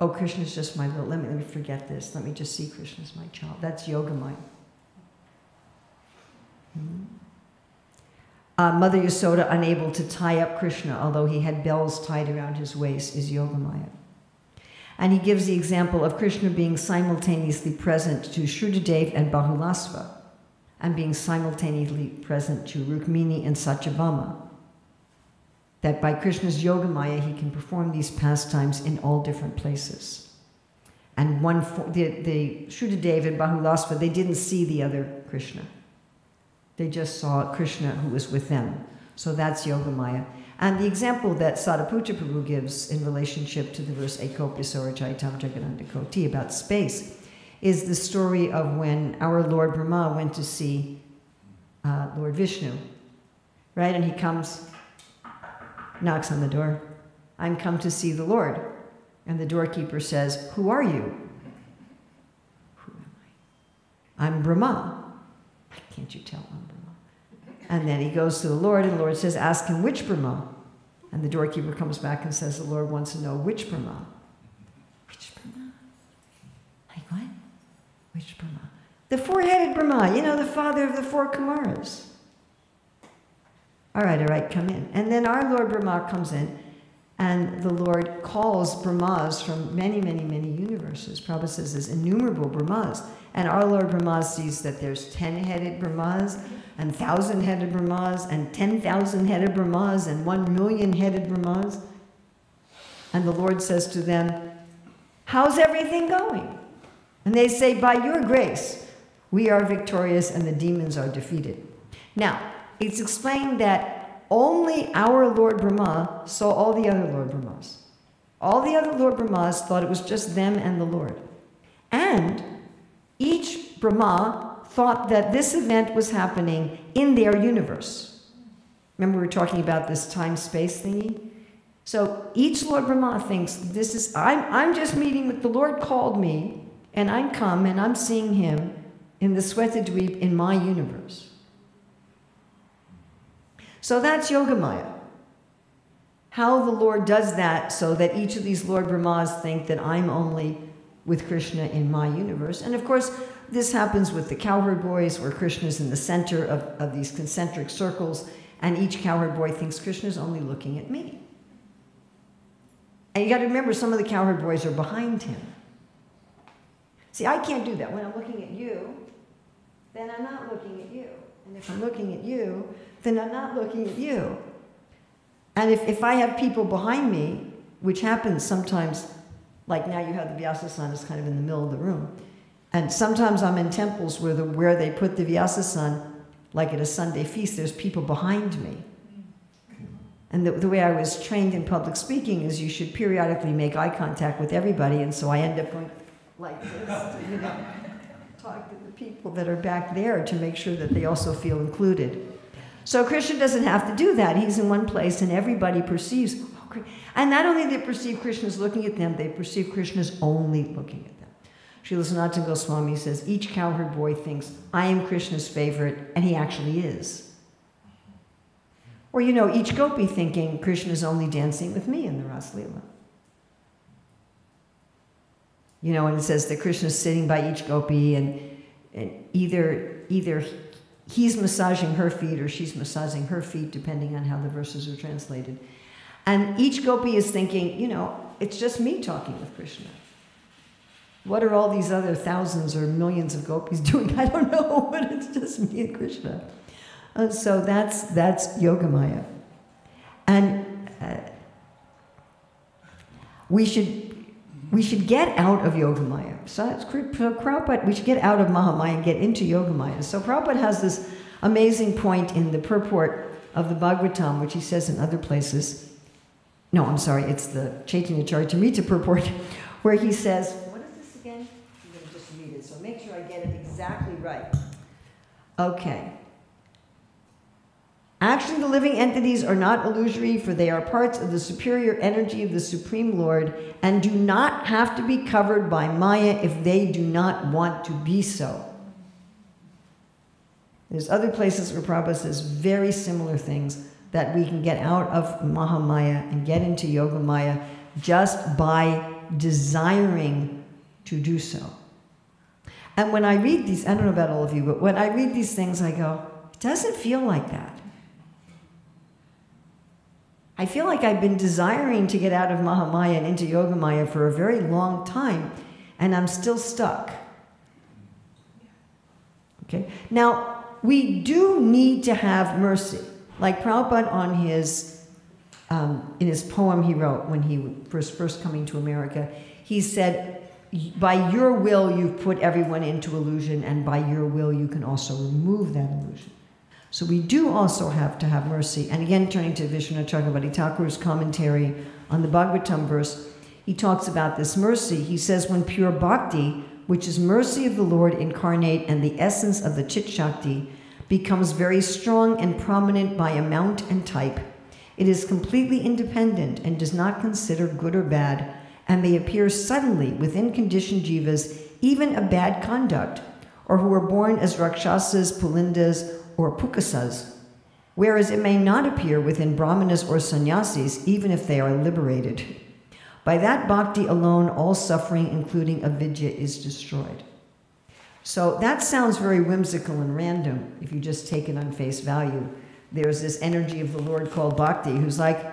Oh, Krishna's just my little, let me forget this. Let me just see Krishna as my child. That's Yogamaya. Mother Yasoda unable to tie up Krishna, although he had bells tied around his waist, is Yogamaya. And he gives the example of Krishna being simultaneously present to Shrutadeva and Bahulasva, and being simultaneously present to Rukmini and Satyabhama. That by Krishna's Yogamaya, he can perform these pastimes in all different places. And Shrutadeva and Bahulasva, they didn't see the other Krishna. They just saw Krishna who was with them. So that's Yogamaya. And the example that Sadaputa Prabhu gives in relationship to the verse Ekopisarachaitam Jaganandakoti about space is the story of when our Lord Brahma went to see Lord Vishnu, right? And he comes, knocks on the door. I'm come to see the Lord. And the doorkeeper says, who are you? Who am I? I'm Brahma. Can't you tell I'm Brahma? And then he goes to the Lord, and the Lord says, ask him which Brahma. And the doorkeeper comes back and says, the Lord wants to know which Brahma. Which Brahma? Like what? Which Brahma? The four-headed Brahma, you know, the father of the four Kumaras. All right, come in. And then our Lord Brahma comes in, and the Lord calls Brahmas from many, many, many universes. Prabhupada says there's innumerable Brahmas. And our Lord Brahma sees that there's 10-headed Brahmas, and 1,000-headed Brahmas, and 10,000-headed Brahmas, and 1,000,000-headed Brahmas. And the Lord says to them, how's everything going? And they say, by your grace, we are victorious and the demons are defeated. Now, it's explained that only our Lord Brahma saw all the other Lord Brahmas. All the other Lord Brahmas thought it was just them and the Lord. And each Brahma thought that this event was happening in their universe. Remember, we were talking about this time-space thingy? So each Lord Brahma thinks, this is, I'm just meeting with the Lord called me, and I'm come, and I'm seeing him in the Shweta-dweep in my universe. So that's Yogamaya. How the Lord does that so that each of these Lord Brahmas think that I'm only with Krishna in my universe. And of course, this happens with the cowherd boys, where Krishna's in the center of these concentric circles, and each cowherd boy thinks Krishna's only looking at me. And you got to remember, some of the cowherd boys are behind him. See, I can't do that. When I'm looking at you, then I'm not looking at you. And if I'm looking at you, then I'm not looking at you. And if I have people behind me, which happens sometimes, like now you have the Vyasasanas kind of in the middle of the room. And sometimes I'm in temples where they put the Vyasasana, like at a Sunday feast, there's people behind me. And the way I was trained in public speaking is you should periodically make eye contact with everybody, and so I end up going like this, you know, talk to the people that are back there to make sure that they also feel included. So Krishna doesn't have to do that. He's in one place and everybody perceives. And not only do they perceive Krishna's looking at them, they perceive Krishna's only looking at them. Śrīla Sanatana Goswami says, each cowherd boy thinks, I am Krishna's favorite, and he actually is. Or, you know, each gopi thinking, Krishna's only dancing with me in the Raslila. You know, and it says that Krishna's sitting by each gopi, and either he's massaging her feet or she's massaging her feet, depending on how the verses are translated. And each gopi is thinking, you know, it's just me talking with Krishna. What are all these other thousands or millions of gopis doing? I don't know, but it's just me and Krishna. So that's Yogamaya. And we should get out of Yogamaya. So Prabhupada, we should get out of Mahamaya and get into Yogamaya. So Prabhupada has this amazing point in the purport of the Bhagavatam, which he says in other places. No, I'm sorry, it's the Chaitanya Charitamrita purport, where he says, what is this again? I'm going to just read it, so make sure I get it exactly right. Okay. Actually, the living entities are not illusory, for they are parts of the superior energy of the Supreme Lord and do not have to be covered by Maya if they do not want to be so. There's other places where Prabhupada says very similar things, that we can get out of Mahamaya and get into Yogamaya just by desiring to do so. And when I read these, I don't know about all of you, but when I read these things, I go, it doesn't feel like that. I feel like I've been desiring to get out of Mahamaya and into Yogamaya for a very long time, and I'm still stuck. Okay? Now, we do need to have mercy. Like Prabhupada on his, in his poem he wrote when he was first coming to America, he said, by your will you've put everyone into illusion, and by your will you can also remove that illusion. So we do also have to have mercy. And again, turning to Vishnu Chakravarti Thakur's commentary on the Bhagavatam verse, he talks about this mercy. He says, when pure bhakti, which is mercy of the Lord incarnate and the essence of the Chit Shakti, becomes very strong and prominent by amount and type, it is completely independent and does not consider good or bad, and may appear suddenly within conditioned jivas, even of bad conduct, or who are born as rakshasas, pulindas, or pukasas, whereas it may not appear within brahmanas or sannyasis, even if they are liberated. By that bhakti alone, all suffering, including avidya, is destroyed. So that sounds very whimsical and random, if you just take it on face value. There's this energy of the Lord called bhakti, who's like,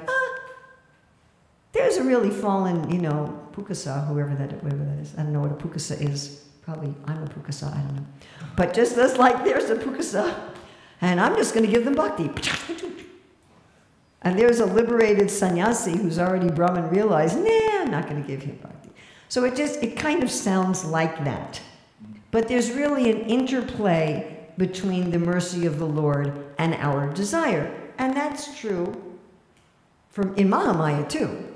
there's a really fallen, you know, pukasa, whoever that is. I don't know what a pukasa is. Probably I'm a pukasa, I don't know. But just this, like, there's a pukasa, and I'm just going to give them bhakti. And there's a liberated sannyasi who's already Brahman realized, nah, I'm not going to give him bhakti. So it kind of sounds like that. But there's really an interplay between the mercy of the Lord and our desire. And that's true in Mahamaya too.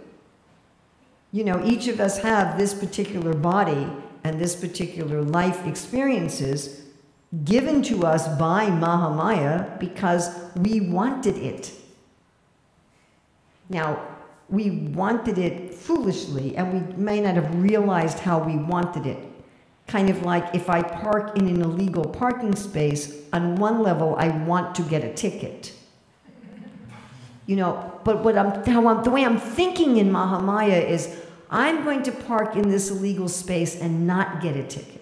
You know, each of us have this particular body and this particular life experiences given to us by Mahamaya because we wanted it. Now, we wanted it foolishly, and we may not have realized how we wanted it. Kind of like if I park in an illegal parking space, on one level, I want to get a ticket. You know, but the way I'm thinking in Mahamaya is, I'm going to park in this illegal space and not get a ticket.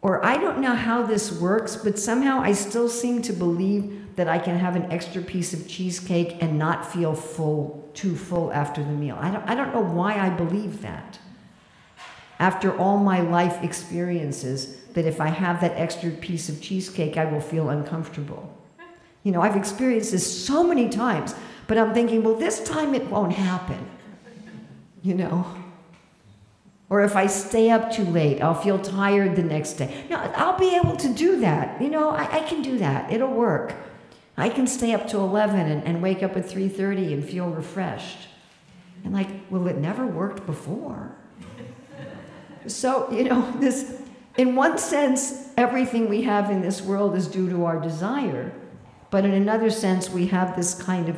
Or I don't know how this works, but somehow I still seem to believe that I can have an extra piece of cheesecake and not feel full, too full after the meal. I don't know why I believe that. After all my life experiences, that if I have that extra piece of cheesecake, I will feel uncomfortable. You know, I've experienced this so many times, but I'm thinking, well, this time it won't happen, you know? Or if I stay up too late, I'll feel tired the next day. No, I'll be able to do that. You know, I can do that. It'll work. I can stay up to 11 and wake up at 3:30 and feel refreshed. And like, well, it never worked before. So, you know, this, in one sense, everything we have in this world is due to our desire. But in another sense, we have this kind of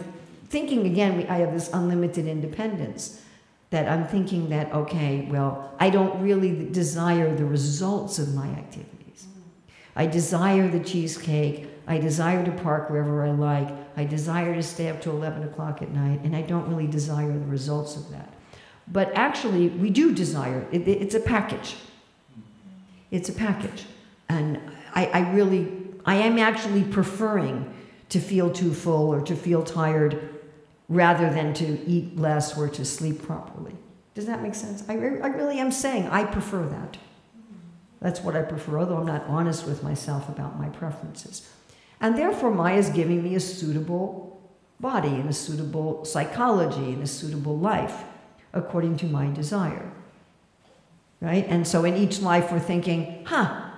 thinking, again, I have this unlimited independence, that I'm thinking that, okay, well, I don't really desire the results of my activities. I desire the cheesecake. I desire to park wherever I like. I desire to stay up till 11 o'clock at night. And I don't really desire the results of that. But actually, we do desire. It's a package. It's a package. And I am actually preferring to feel too full or to feel tired rather than to eat less or to sleep properly. Does that make sense? I really am saying I prefer that. That's what I prefer, although I'm not honest with myself about my preferences. And therefore, Maya is giving me a suitable body and a suitable psychology and a suitable life, according to my desire, right? And so in each life, we're thinking, I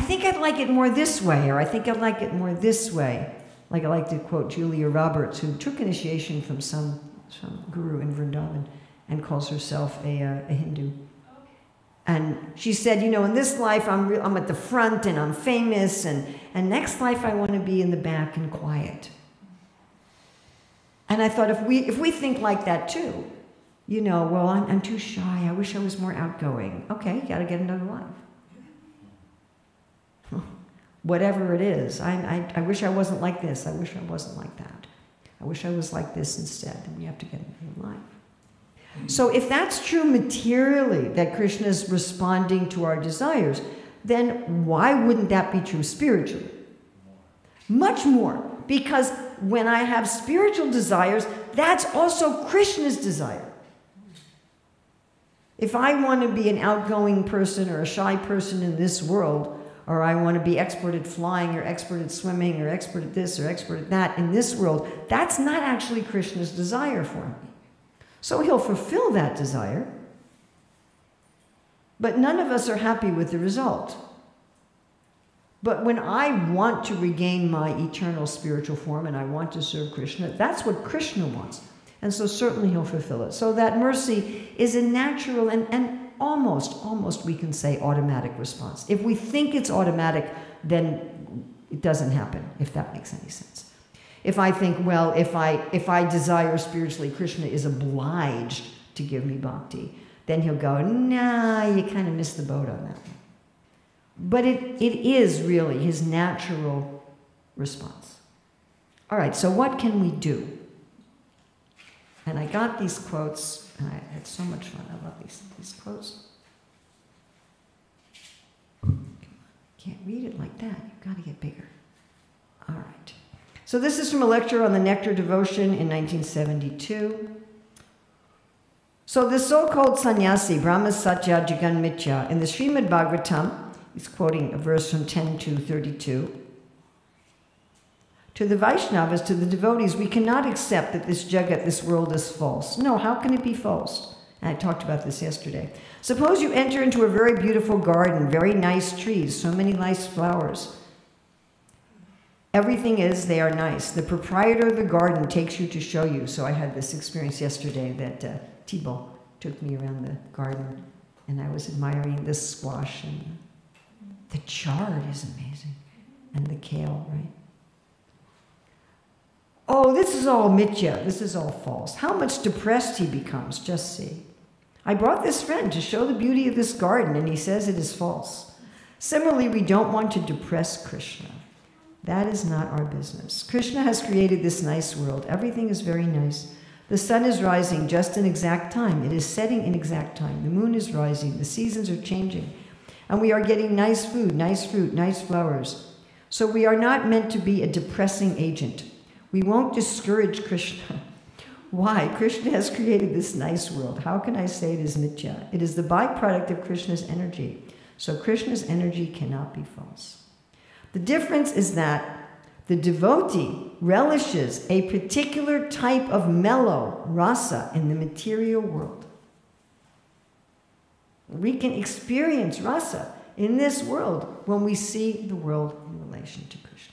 think I'd like it more this way, or I think I'd like it more this way. Like I like to quote Julia Roberts, who took initiation from some guru in Vrindavan and calls herself a Hindu. And she said, you know, in this life, I'm at the front and I'm famous, and next life, I want to be in the back and quiet. And I thought, if we think like that too, you know, well, I'm too shy. I wish I was more outgoing. Okay, you got to get another life. Whatever it is. I wish I wasn't like this. I wish I wasn't like that. I wish I was like this instead. And we have to get another life. So if that's true materially, that Krishna is responding to our desires, then why wouldn't that be true spiritually? Much more. Because when I have spiritual desires, that's also Krishna's desire. If I want to be an outgoing person or a shy person in this world, or I want to be expert at flying or expert at swimming or expert at this or expert at that in this world, that's not actually Krishna's desire for me. So he'll fulfill that desire, but none of us are happy with the result. But when I want to regain my eternal spiritual form and I want to serve Krishna, that's what Krishna wants. And so certainly he'll fulfill it. So that mercy is a natural and almost we can say automatic response. If we think it's automatic, then it doesn't happen, if that makes any sense. If I think, well, if I desire spiritually, Krishna is obliged to give me bhakti, then he'll go, nah, you kind of missed the boat on that one. But it is really his natural response. All right, so what can we do? And I got these quotes, and I had so much fun. I love these quotes. Can't read it like that. You've got to get bigger. All right. So this is from a lecture on the Nectar Devotion in 1972. So the so-called sannyasi, Brahma Satya Jagan Mitya, in the Srimad Bhagavatam, he's quoting a verse from 10 to 32. To the Vaishnavas, to the devotees, we cannot accept that this jagat, this world, is false. No, how can it be false? And I talked about this yesterday. Suppose you enter into a very beautiful garden, very nice trees, so many nice flowers. Everything is, they are nice. The proprietor of the garden takes you to show you. So I had this experience yesterday that Thibault took me around the garden, and I was admiring this squash. And the chard is amazing, and the kale, right? Oh, this is all mitya, this is all false. How much depressed he becomes, just see. I brought this friend to show the beauty of this garden, and he says it is false. Similarly, we don't want to depress Krishna. That is not our business. Krishna has created this nice world. Everything is very nice. The sun is rising just in exact time. It is setting in exact time. The moon is rising. The seasons are changing. And we are getting nice food, nice fruit, nice flowers. So we are not meant to be a depressing agent. We won't discourage Krishna. Why? Krishna has created this nice world. How can I say it is mitya? It is the byproduct of Krishna's energy. So Krishna's energy cannot be false. The difference is that the devotee relishes a particular type of mellow rasa in the material world. We can experience rasa in this world when we see the world in relation to Krishna.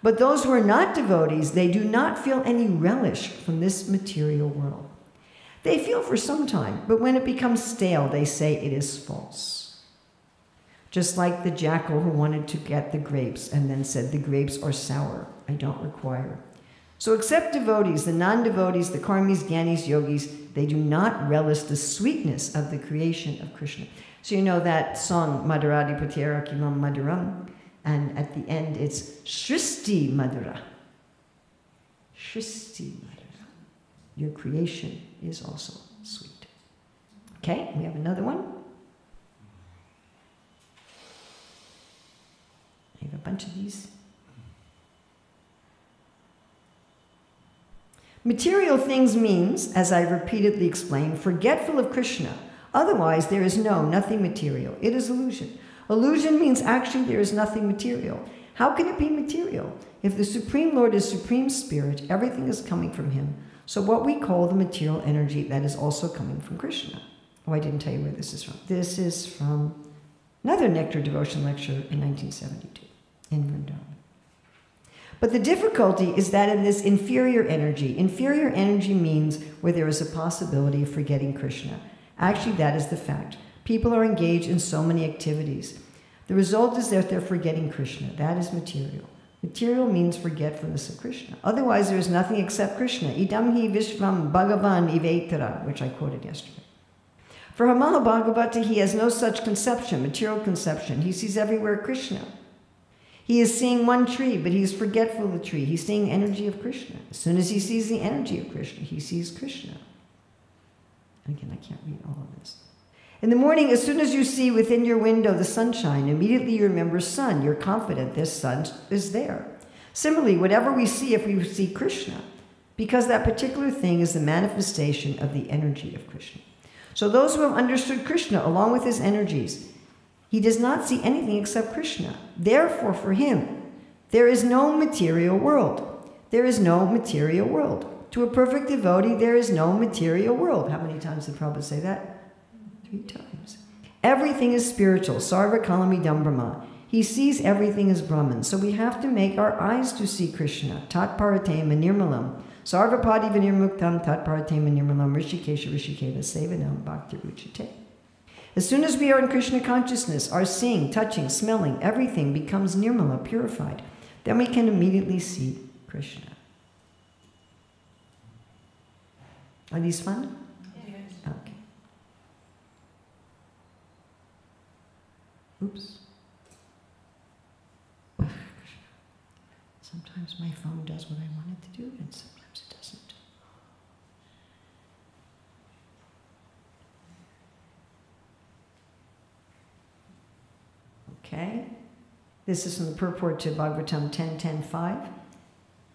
But those who are not devotees, they do not feel any relish from this material world. They feel for some time, but when it becomes stale, they say it is false. Just like the jackal who wanted to get the grapes and then said, the grapes are sour, I don't require. So except devotees, the non-devotees, the karmis, gyanis, yogis, they do not relish the sweetness of the creation of Krishna. So you know that song, Madhuradi Patera Kimam Madhuram, and at the end it's Shristi Madhura. Shristi Madhura. Your creation is also sweet. Okay, we have another one. I have a bunch of these. Material things means, as I repeatedly explained, forgetful of Krishna. Otherwise, there is nothing material. It is illusion. Illusion means actually there is nothing material. How can it be material? If the Supreme Lord is Supreme Spirit, everything is coming from him. So what we call the material energy, that is also coming from Krishna. Oh, I didn't tell you where this is from. This is from another Nectar Devotion lecture in 1972 in Vrindavan. But the difficulty is that in this inferior energy means where there is a possibility of forgetting Krishna. Actually, that is the fact. People are engaged in so many activities. The result is that they're forgetting Krishna. That is material. Material means forgetfulness of Krishna. Otherwise, there is nothing except Krishna. Idam hi vishvam bhagavan ivetara, which I quoted yesterday. For a Mahabhagavata, he has no such conception, material conception. He sees everywhere Krishna. He is seeing one tree, but he is forgetful of the tree. He's seeing energy of Krishna. As soon as he sees the energy of Krishna, he sees Krishna. And again, I can't read all of this. In the morning, as soon as you see within your window the sunshine, immediately you remember sun. You're confident this sun is there. Similarly, whatever we see, if we see Krishna, because that particular thing is the manifestation of the energy of Krishna. So those who have understood Krishna along with his energies, he does not see anything except Krishna. Therefore, for him, there is no material world. There is no material world. To a perfect devotee, there is no material world. How many times did Prabhupada say that? 3 times. Everything is spiritual. Sarva kalami dam brahma. He sees everything as Brahman. So we have to make our eyes to see Krishna. Tat paratema nirmalam. Sarvapadi vinirmuktam tat paratema nirmalam. Rishikesha rishiketa sevanam bhakti ruchite. As soon as we are in Krishna consciousness, our seeing, touching, smelling, everything becomes nirmala, purified. Then we can immediately see Krishna. Are these fun? Yes. Okay. Oops. Sometimes my phone does what I want it to do, and sometimes it doesn't. Okay. This is from the purport to Bhagavatam 10.10.5.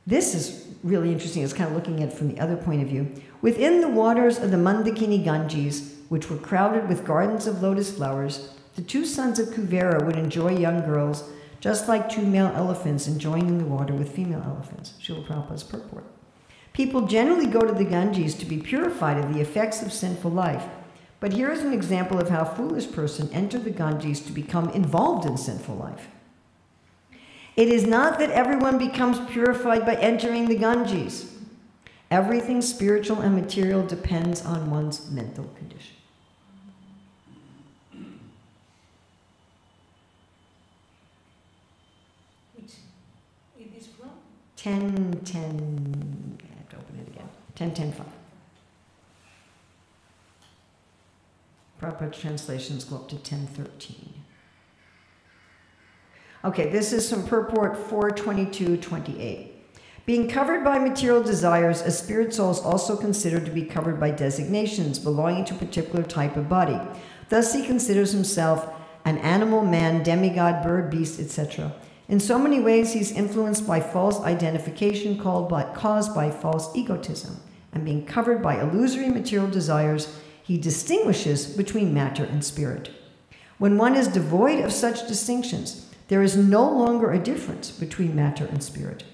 This is really interesting. It's kind of looking at it from the other point of view. Within the waters of the Mandakini Ganges, which were crowded with gardens of lotus flowers, the two sons of Kuvera would enjoy young girls, just like two male elephants enjoying in the water with female elephants. Śrīla Prabhupāda's purport. People generally go to the Ganges to be purified of the effects of sinful life. But here is an example of how a foolish person entered the Ganges to become involved in sinful life. It is not that everyone becomes purified by entering the Ganges. Everything spiritual and material depends on one's mental condition. Which it is from? 10.10. I have to open it again. 10.10.5. Proper translations go up to 10.13. Okay, this is from purport 4.22.28. Being covered by material desires, a spirit soul is also considered to be covered by designations belonging to a particular type of body. Thus he considers himself an animal, man, demigod, bird, beast, etc. In so many ways he's influenced by false identification caused by false egotism. And being covered by illusory material desires, he distinguishes between matter and spirit. When one is devoid of such distinctions, there is no longer a difference between matter and spirit.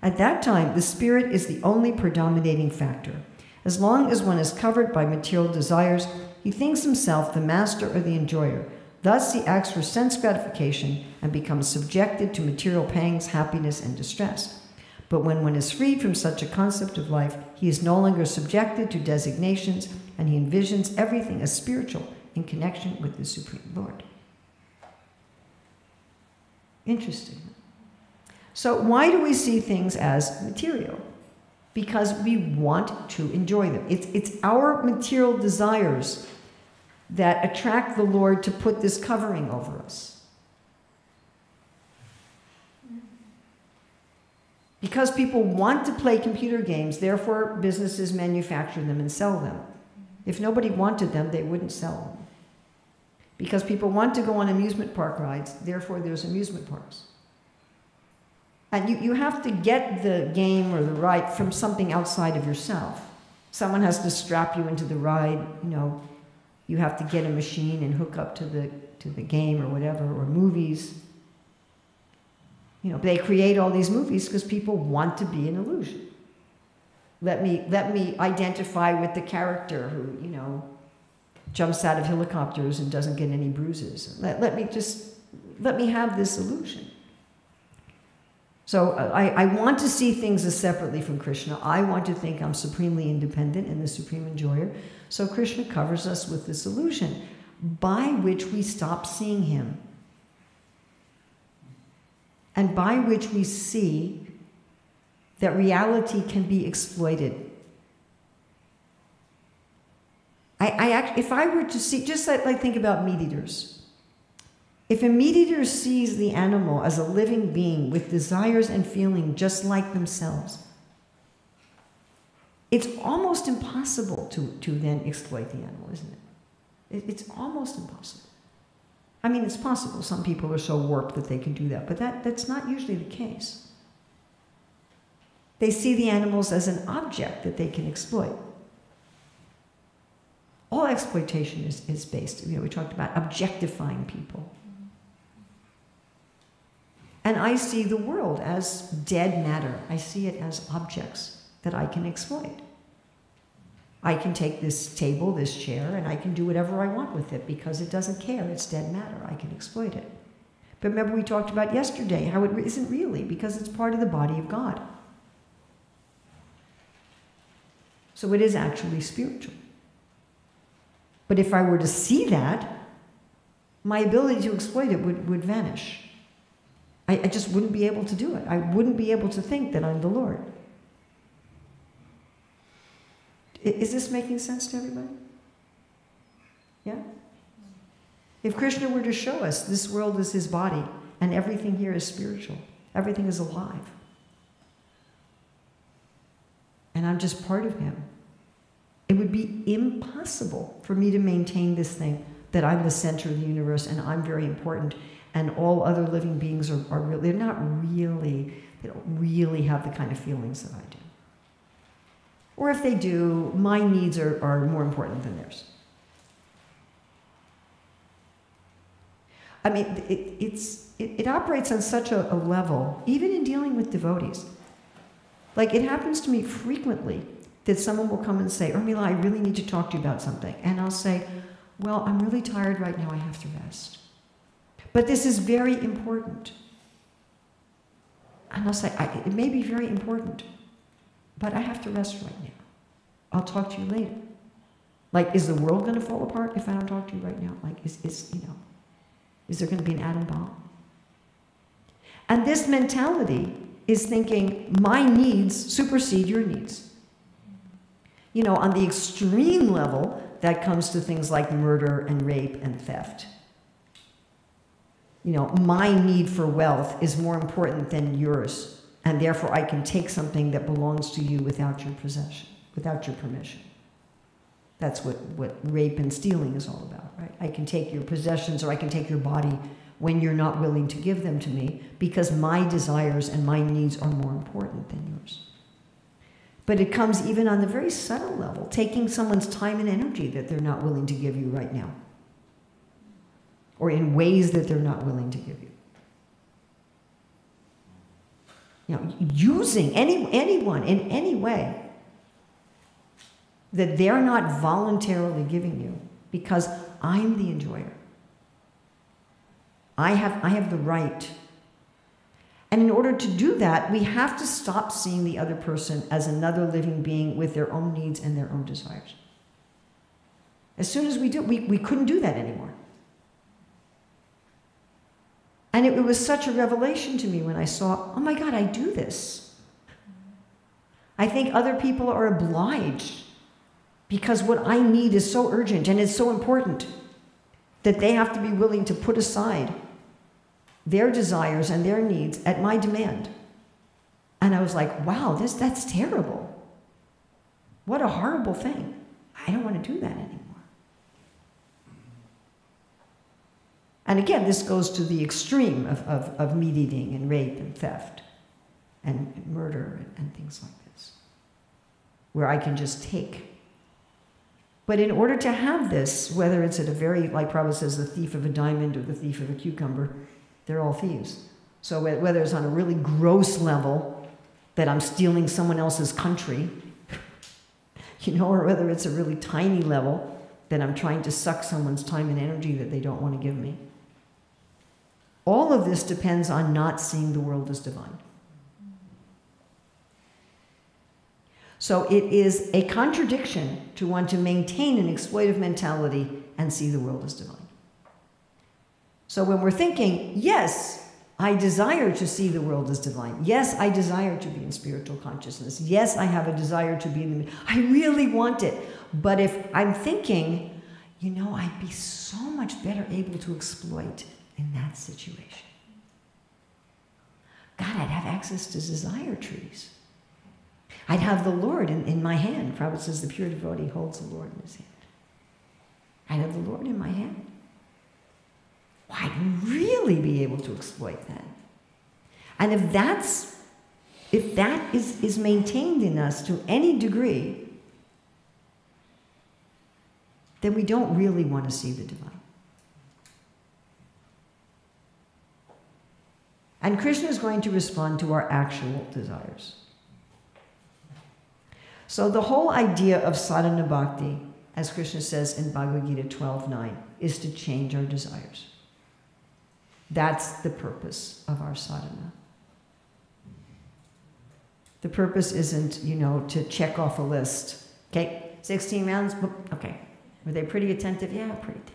At that time, the spirit is the only predominating factor. As long as one is covered by material desires, he thinks himself the master or the enjoyer. Thus, he acts for sense gratification and becomes subjected to material pangs, happiness, and distress. But when one is freed from such a concept of life, he is no longer subjected to designations, and he envisions everything as spiritual in connection with the Supreme Lord. Interesting. So why do we see things as material? Because we want to enjoy them. It's our material desires that attract the Lord to put this covering over us. Because people want to play computer games, therefore businesses manufacture them and sell them. If nobody wanted them, they wouldn't sell them. Because people want to go on amusement park rides, therefore there's amusement parks. And you have to get the game or the ride from something outside of yourself. Someone has to strap you into the ride, you know, you have to get a machine and hook up to the game or whatever, or movies. You know, they create all these movies because people want to be an illusion. Let me identify with the character who, you know, jumps out of helicopters and doesn't get any bruises. Let me have this illusion. So I want to see things as separately from Krishna. I want to think I'm supremely independent and the supreme enjoyer. So Krishna covers us with this illusion by which we stop seeing him. And by which we see that reality can be exploited. If I were to see, just like think about meat eaters. If a meat eater sees the animal as a living being with desires and feeling just like themselves, it's almost impossible to then exploit the animal, isn't it? It's almost impossible. I mean, it's possible. Some people are so warped that they can do that, but that's not usually the case. They see the animals as an object that they can exploit. All exploitation is based, we talked about objectifying people. And I see the world as dead matter. I see it as objects that I can exploit. I can take this table, this chair, and I can do whatever I want with it because it doesn't care. It's dead matter. I can exploit it. But remember we talked about yesterday, how it isn't really, because it's part of the body of God. So it is actually spiritual. But if I were to see that, my ability to exploit it would vanish. I just wouldn't be able to do it. I wouldn't be able to think that I'm the Lord. Is this making sense to everybody? Yeah? If Krishna were to show us this world is his body and everything here is spiritual, everything is alive, and I'm just part of him, it would be impossible for me to maintain this thing that I'm the center of the universe and I'm very important and all other living beings are really, they're not really, they don't really have the kind of feelings that I do. Or if they do, my needs are more important than theirs. I mean, it operates on such a level, even in dealing with devotees. Like, it happens to me frequently that someone will come and say, Urmila, I really need to talk to you about something. And I'll say, well, I'm really tired right now, I have to rest. But this is very important. And I'll say, it may be very important, but I have to rest right now. I'll talk to you later. Like, is the world going to fall apart if I don't talk to you right now? Like, is there going to be an atom bomb? And this mentality is thinking, my needs supersede your needs. You know, on the extreme level, that comes to things like murder and rape and theft. You know, my need for wealth is more important than yours, and therefore I can take something that belongs to you without your possession, without your permission. That's what rape and stealing is all about, right? I can take your possessions or I can take your body when you're not willing to give them to me because my desires and my needs are more important than yours. But it comes even on the very subtle level, taking someone's time and energy that they're not willing to give you right now, or in ways that they're not willing to give you. You know, using anyone in any way that they're not voluntarily giving you because I'm the enjoyer. I have the right. And in order to do that, we have to stop seeing the other person as another living being with their own needs and their own desires. As soon as we do, we couldn't do that anymore. And it was such a revelation to me when I saw, oh my God, I do this. I think other people are obliged because what I need is so urgent and it's so important that they have to be willing to put aside their desires and their needs at my demand. And I was like, wow, that's terrible. What a horrible thing. I don't want to do that anymore. And again, this goes to the extreme of meat eating and rape and theft and murder and things like this, where I can just take. But in order to have this, whether it's at a very, like Prabhupada says, the thief of a diamond or the thief of a cucumber, they're all thieves. So whether it's on a really gross level that I'm stealing someone else's country, you know, or whether it's a really tiny level that I'm trying to suck someone's time and energy that they don't want to give me. All of this depends on not seeing the world as divine. So it is a contradiction to want to maintain an exploitive mentality and see the world as divine. So when we're thinking, yes, I desire to see the world as divine. Yes, I desire to be in spiritual consciousness. Yes, I have a desire to be in the... I really want it. But if I'm thinking, you know, I'd be so much better able to exploit in that situation. God, I'd have access to desire trees. I'd have the Lord in my hand. Prabhupada says the pure devotee holds the Lord in his hand. I'd have the Lord in my hand. Well, I'd really be able to exploit that. And if that is maintained in us to any degree, then we don't really want to see the divine. And Krishna is going to respond to our actual desires. So the whole idea of sadhana bhakti, as Krishna says in Bhagavad Gita 12:9, is to change our desires. That's the purpose of our sadhana. The purpose isn't, you know, to check off a list. Okay, 16 rounds, okay. Were they pretty attentive? Yeah, pretty attentive.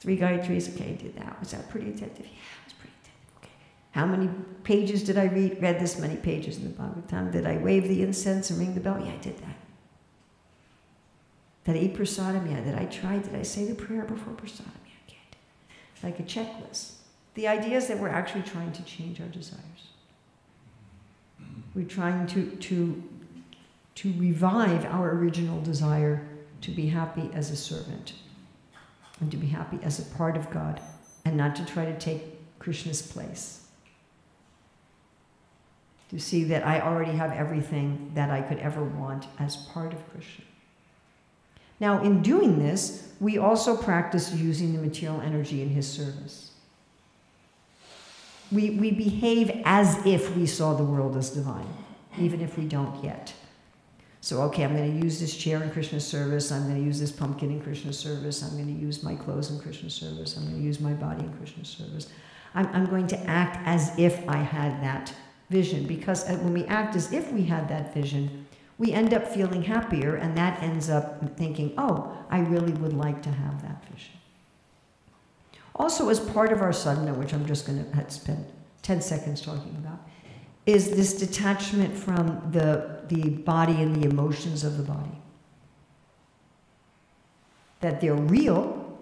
3 Gayatris, okay, did that. Was that pretty attentive? Yeah, it was pretty attentive, okay. How many pages did I read? Read this many pages in the Bhagavatam. Did I wave the incense and ring the bell? Yeah, I did that. Did I eat prasadam? Yeah, did I try? Did I say the prayer before prasadam? Yeah, I did. Like a checklist. The idea is that we're actually trying to change our desires. We're trying to revive our original desire to be happy as a servant and to be happy as a part of God and not to try to take Krishna's place. To see that I already have everything that I could ever want as part of Krishna. Now, in doing this, we also practice using the material energy in his service. We behave as if we saw the world as divine, even if we don't yet. So, okay, I'm going to use this chair in Krishna's service. I'm going to use this pumpkin in Krishna's service. I'm going to use my clothes in Krishna's service. I'm going to use my body in Krishna's service. I'm going to act as if I had that vision, because when we act as if we had that vision, we end up feeling happier, and that ends up thinking, oh, I really would like to have that vision. Also, as part of our sadhana, which I'm just going to spend 10 seconds talking about, is this detachment from the body and the emotions of the body. That they're real.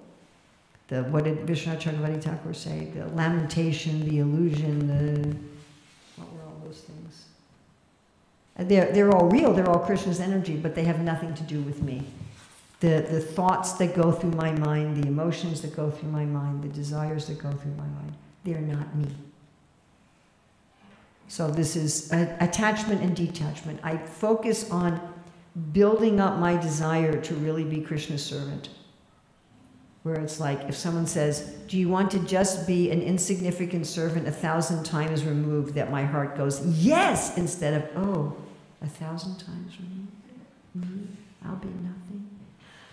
What did Vishnu Chakravarti Thakur say? The lamentation, the illusion, what were all those things? They're all real, they're all Krishna's energy, but they have nothing to do with me. The thoughts that go through my mind, the emotions that go through my mind, the desires that go through my mind, they're not me. So this is attachment and detachment. I focus on building up my desire to really be Krishna's servant. Where it's like, if someone says, do you want to just be an insignificant servant 1,000 times removed, that my heart goes, yes, instead of, oh, 1,000 times removed? Mm-hmm. I'll be nothing.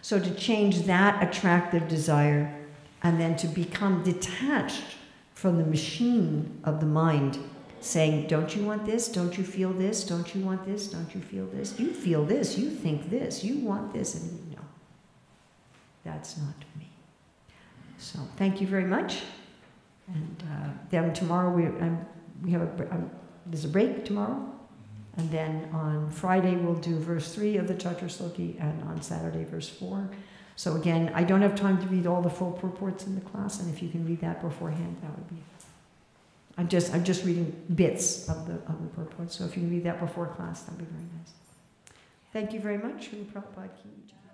So to change that attractive desire and then to become detached from the machine of the mind, saying, don't you want this? Don't you feel this? Don't you want this? Don't you feel this? You feel this. You think this. You want this. And no, that's not me. So thank you very much. And then tomorrow there's a break tomorrow. And then on Friday, we'll do verse 3 of the Chaturshloki, and on Saturday, verse 4. So again, I don't have time to read all the full purports in the class, and if you can read that beforehand, that would be... I'm just reading bits of the purports, so if you can read that before class, that would be very nice. Thank you very much. Srila Prabhupada ki jai.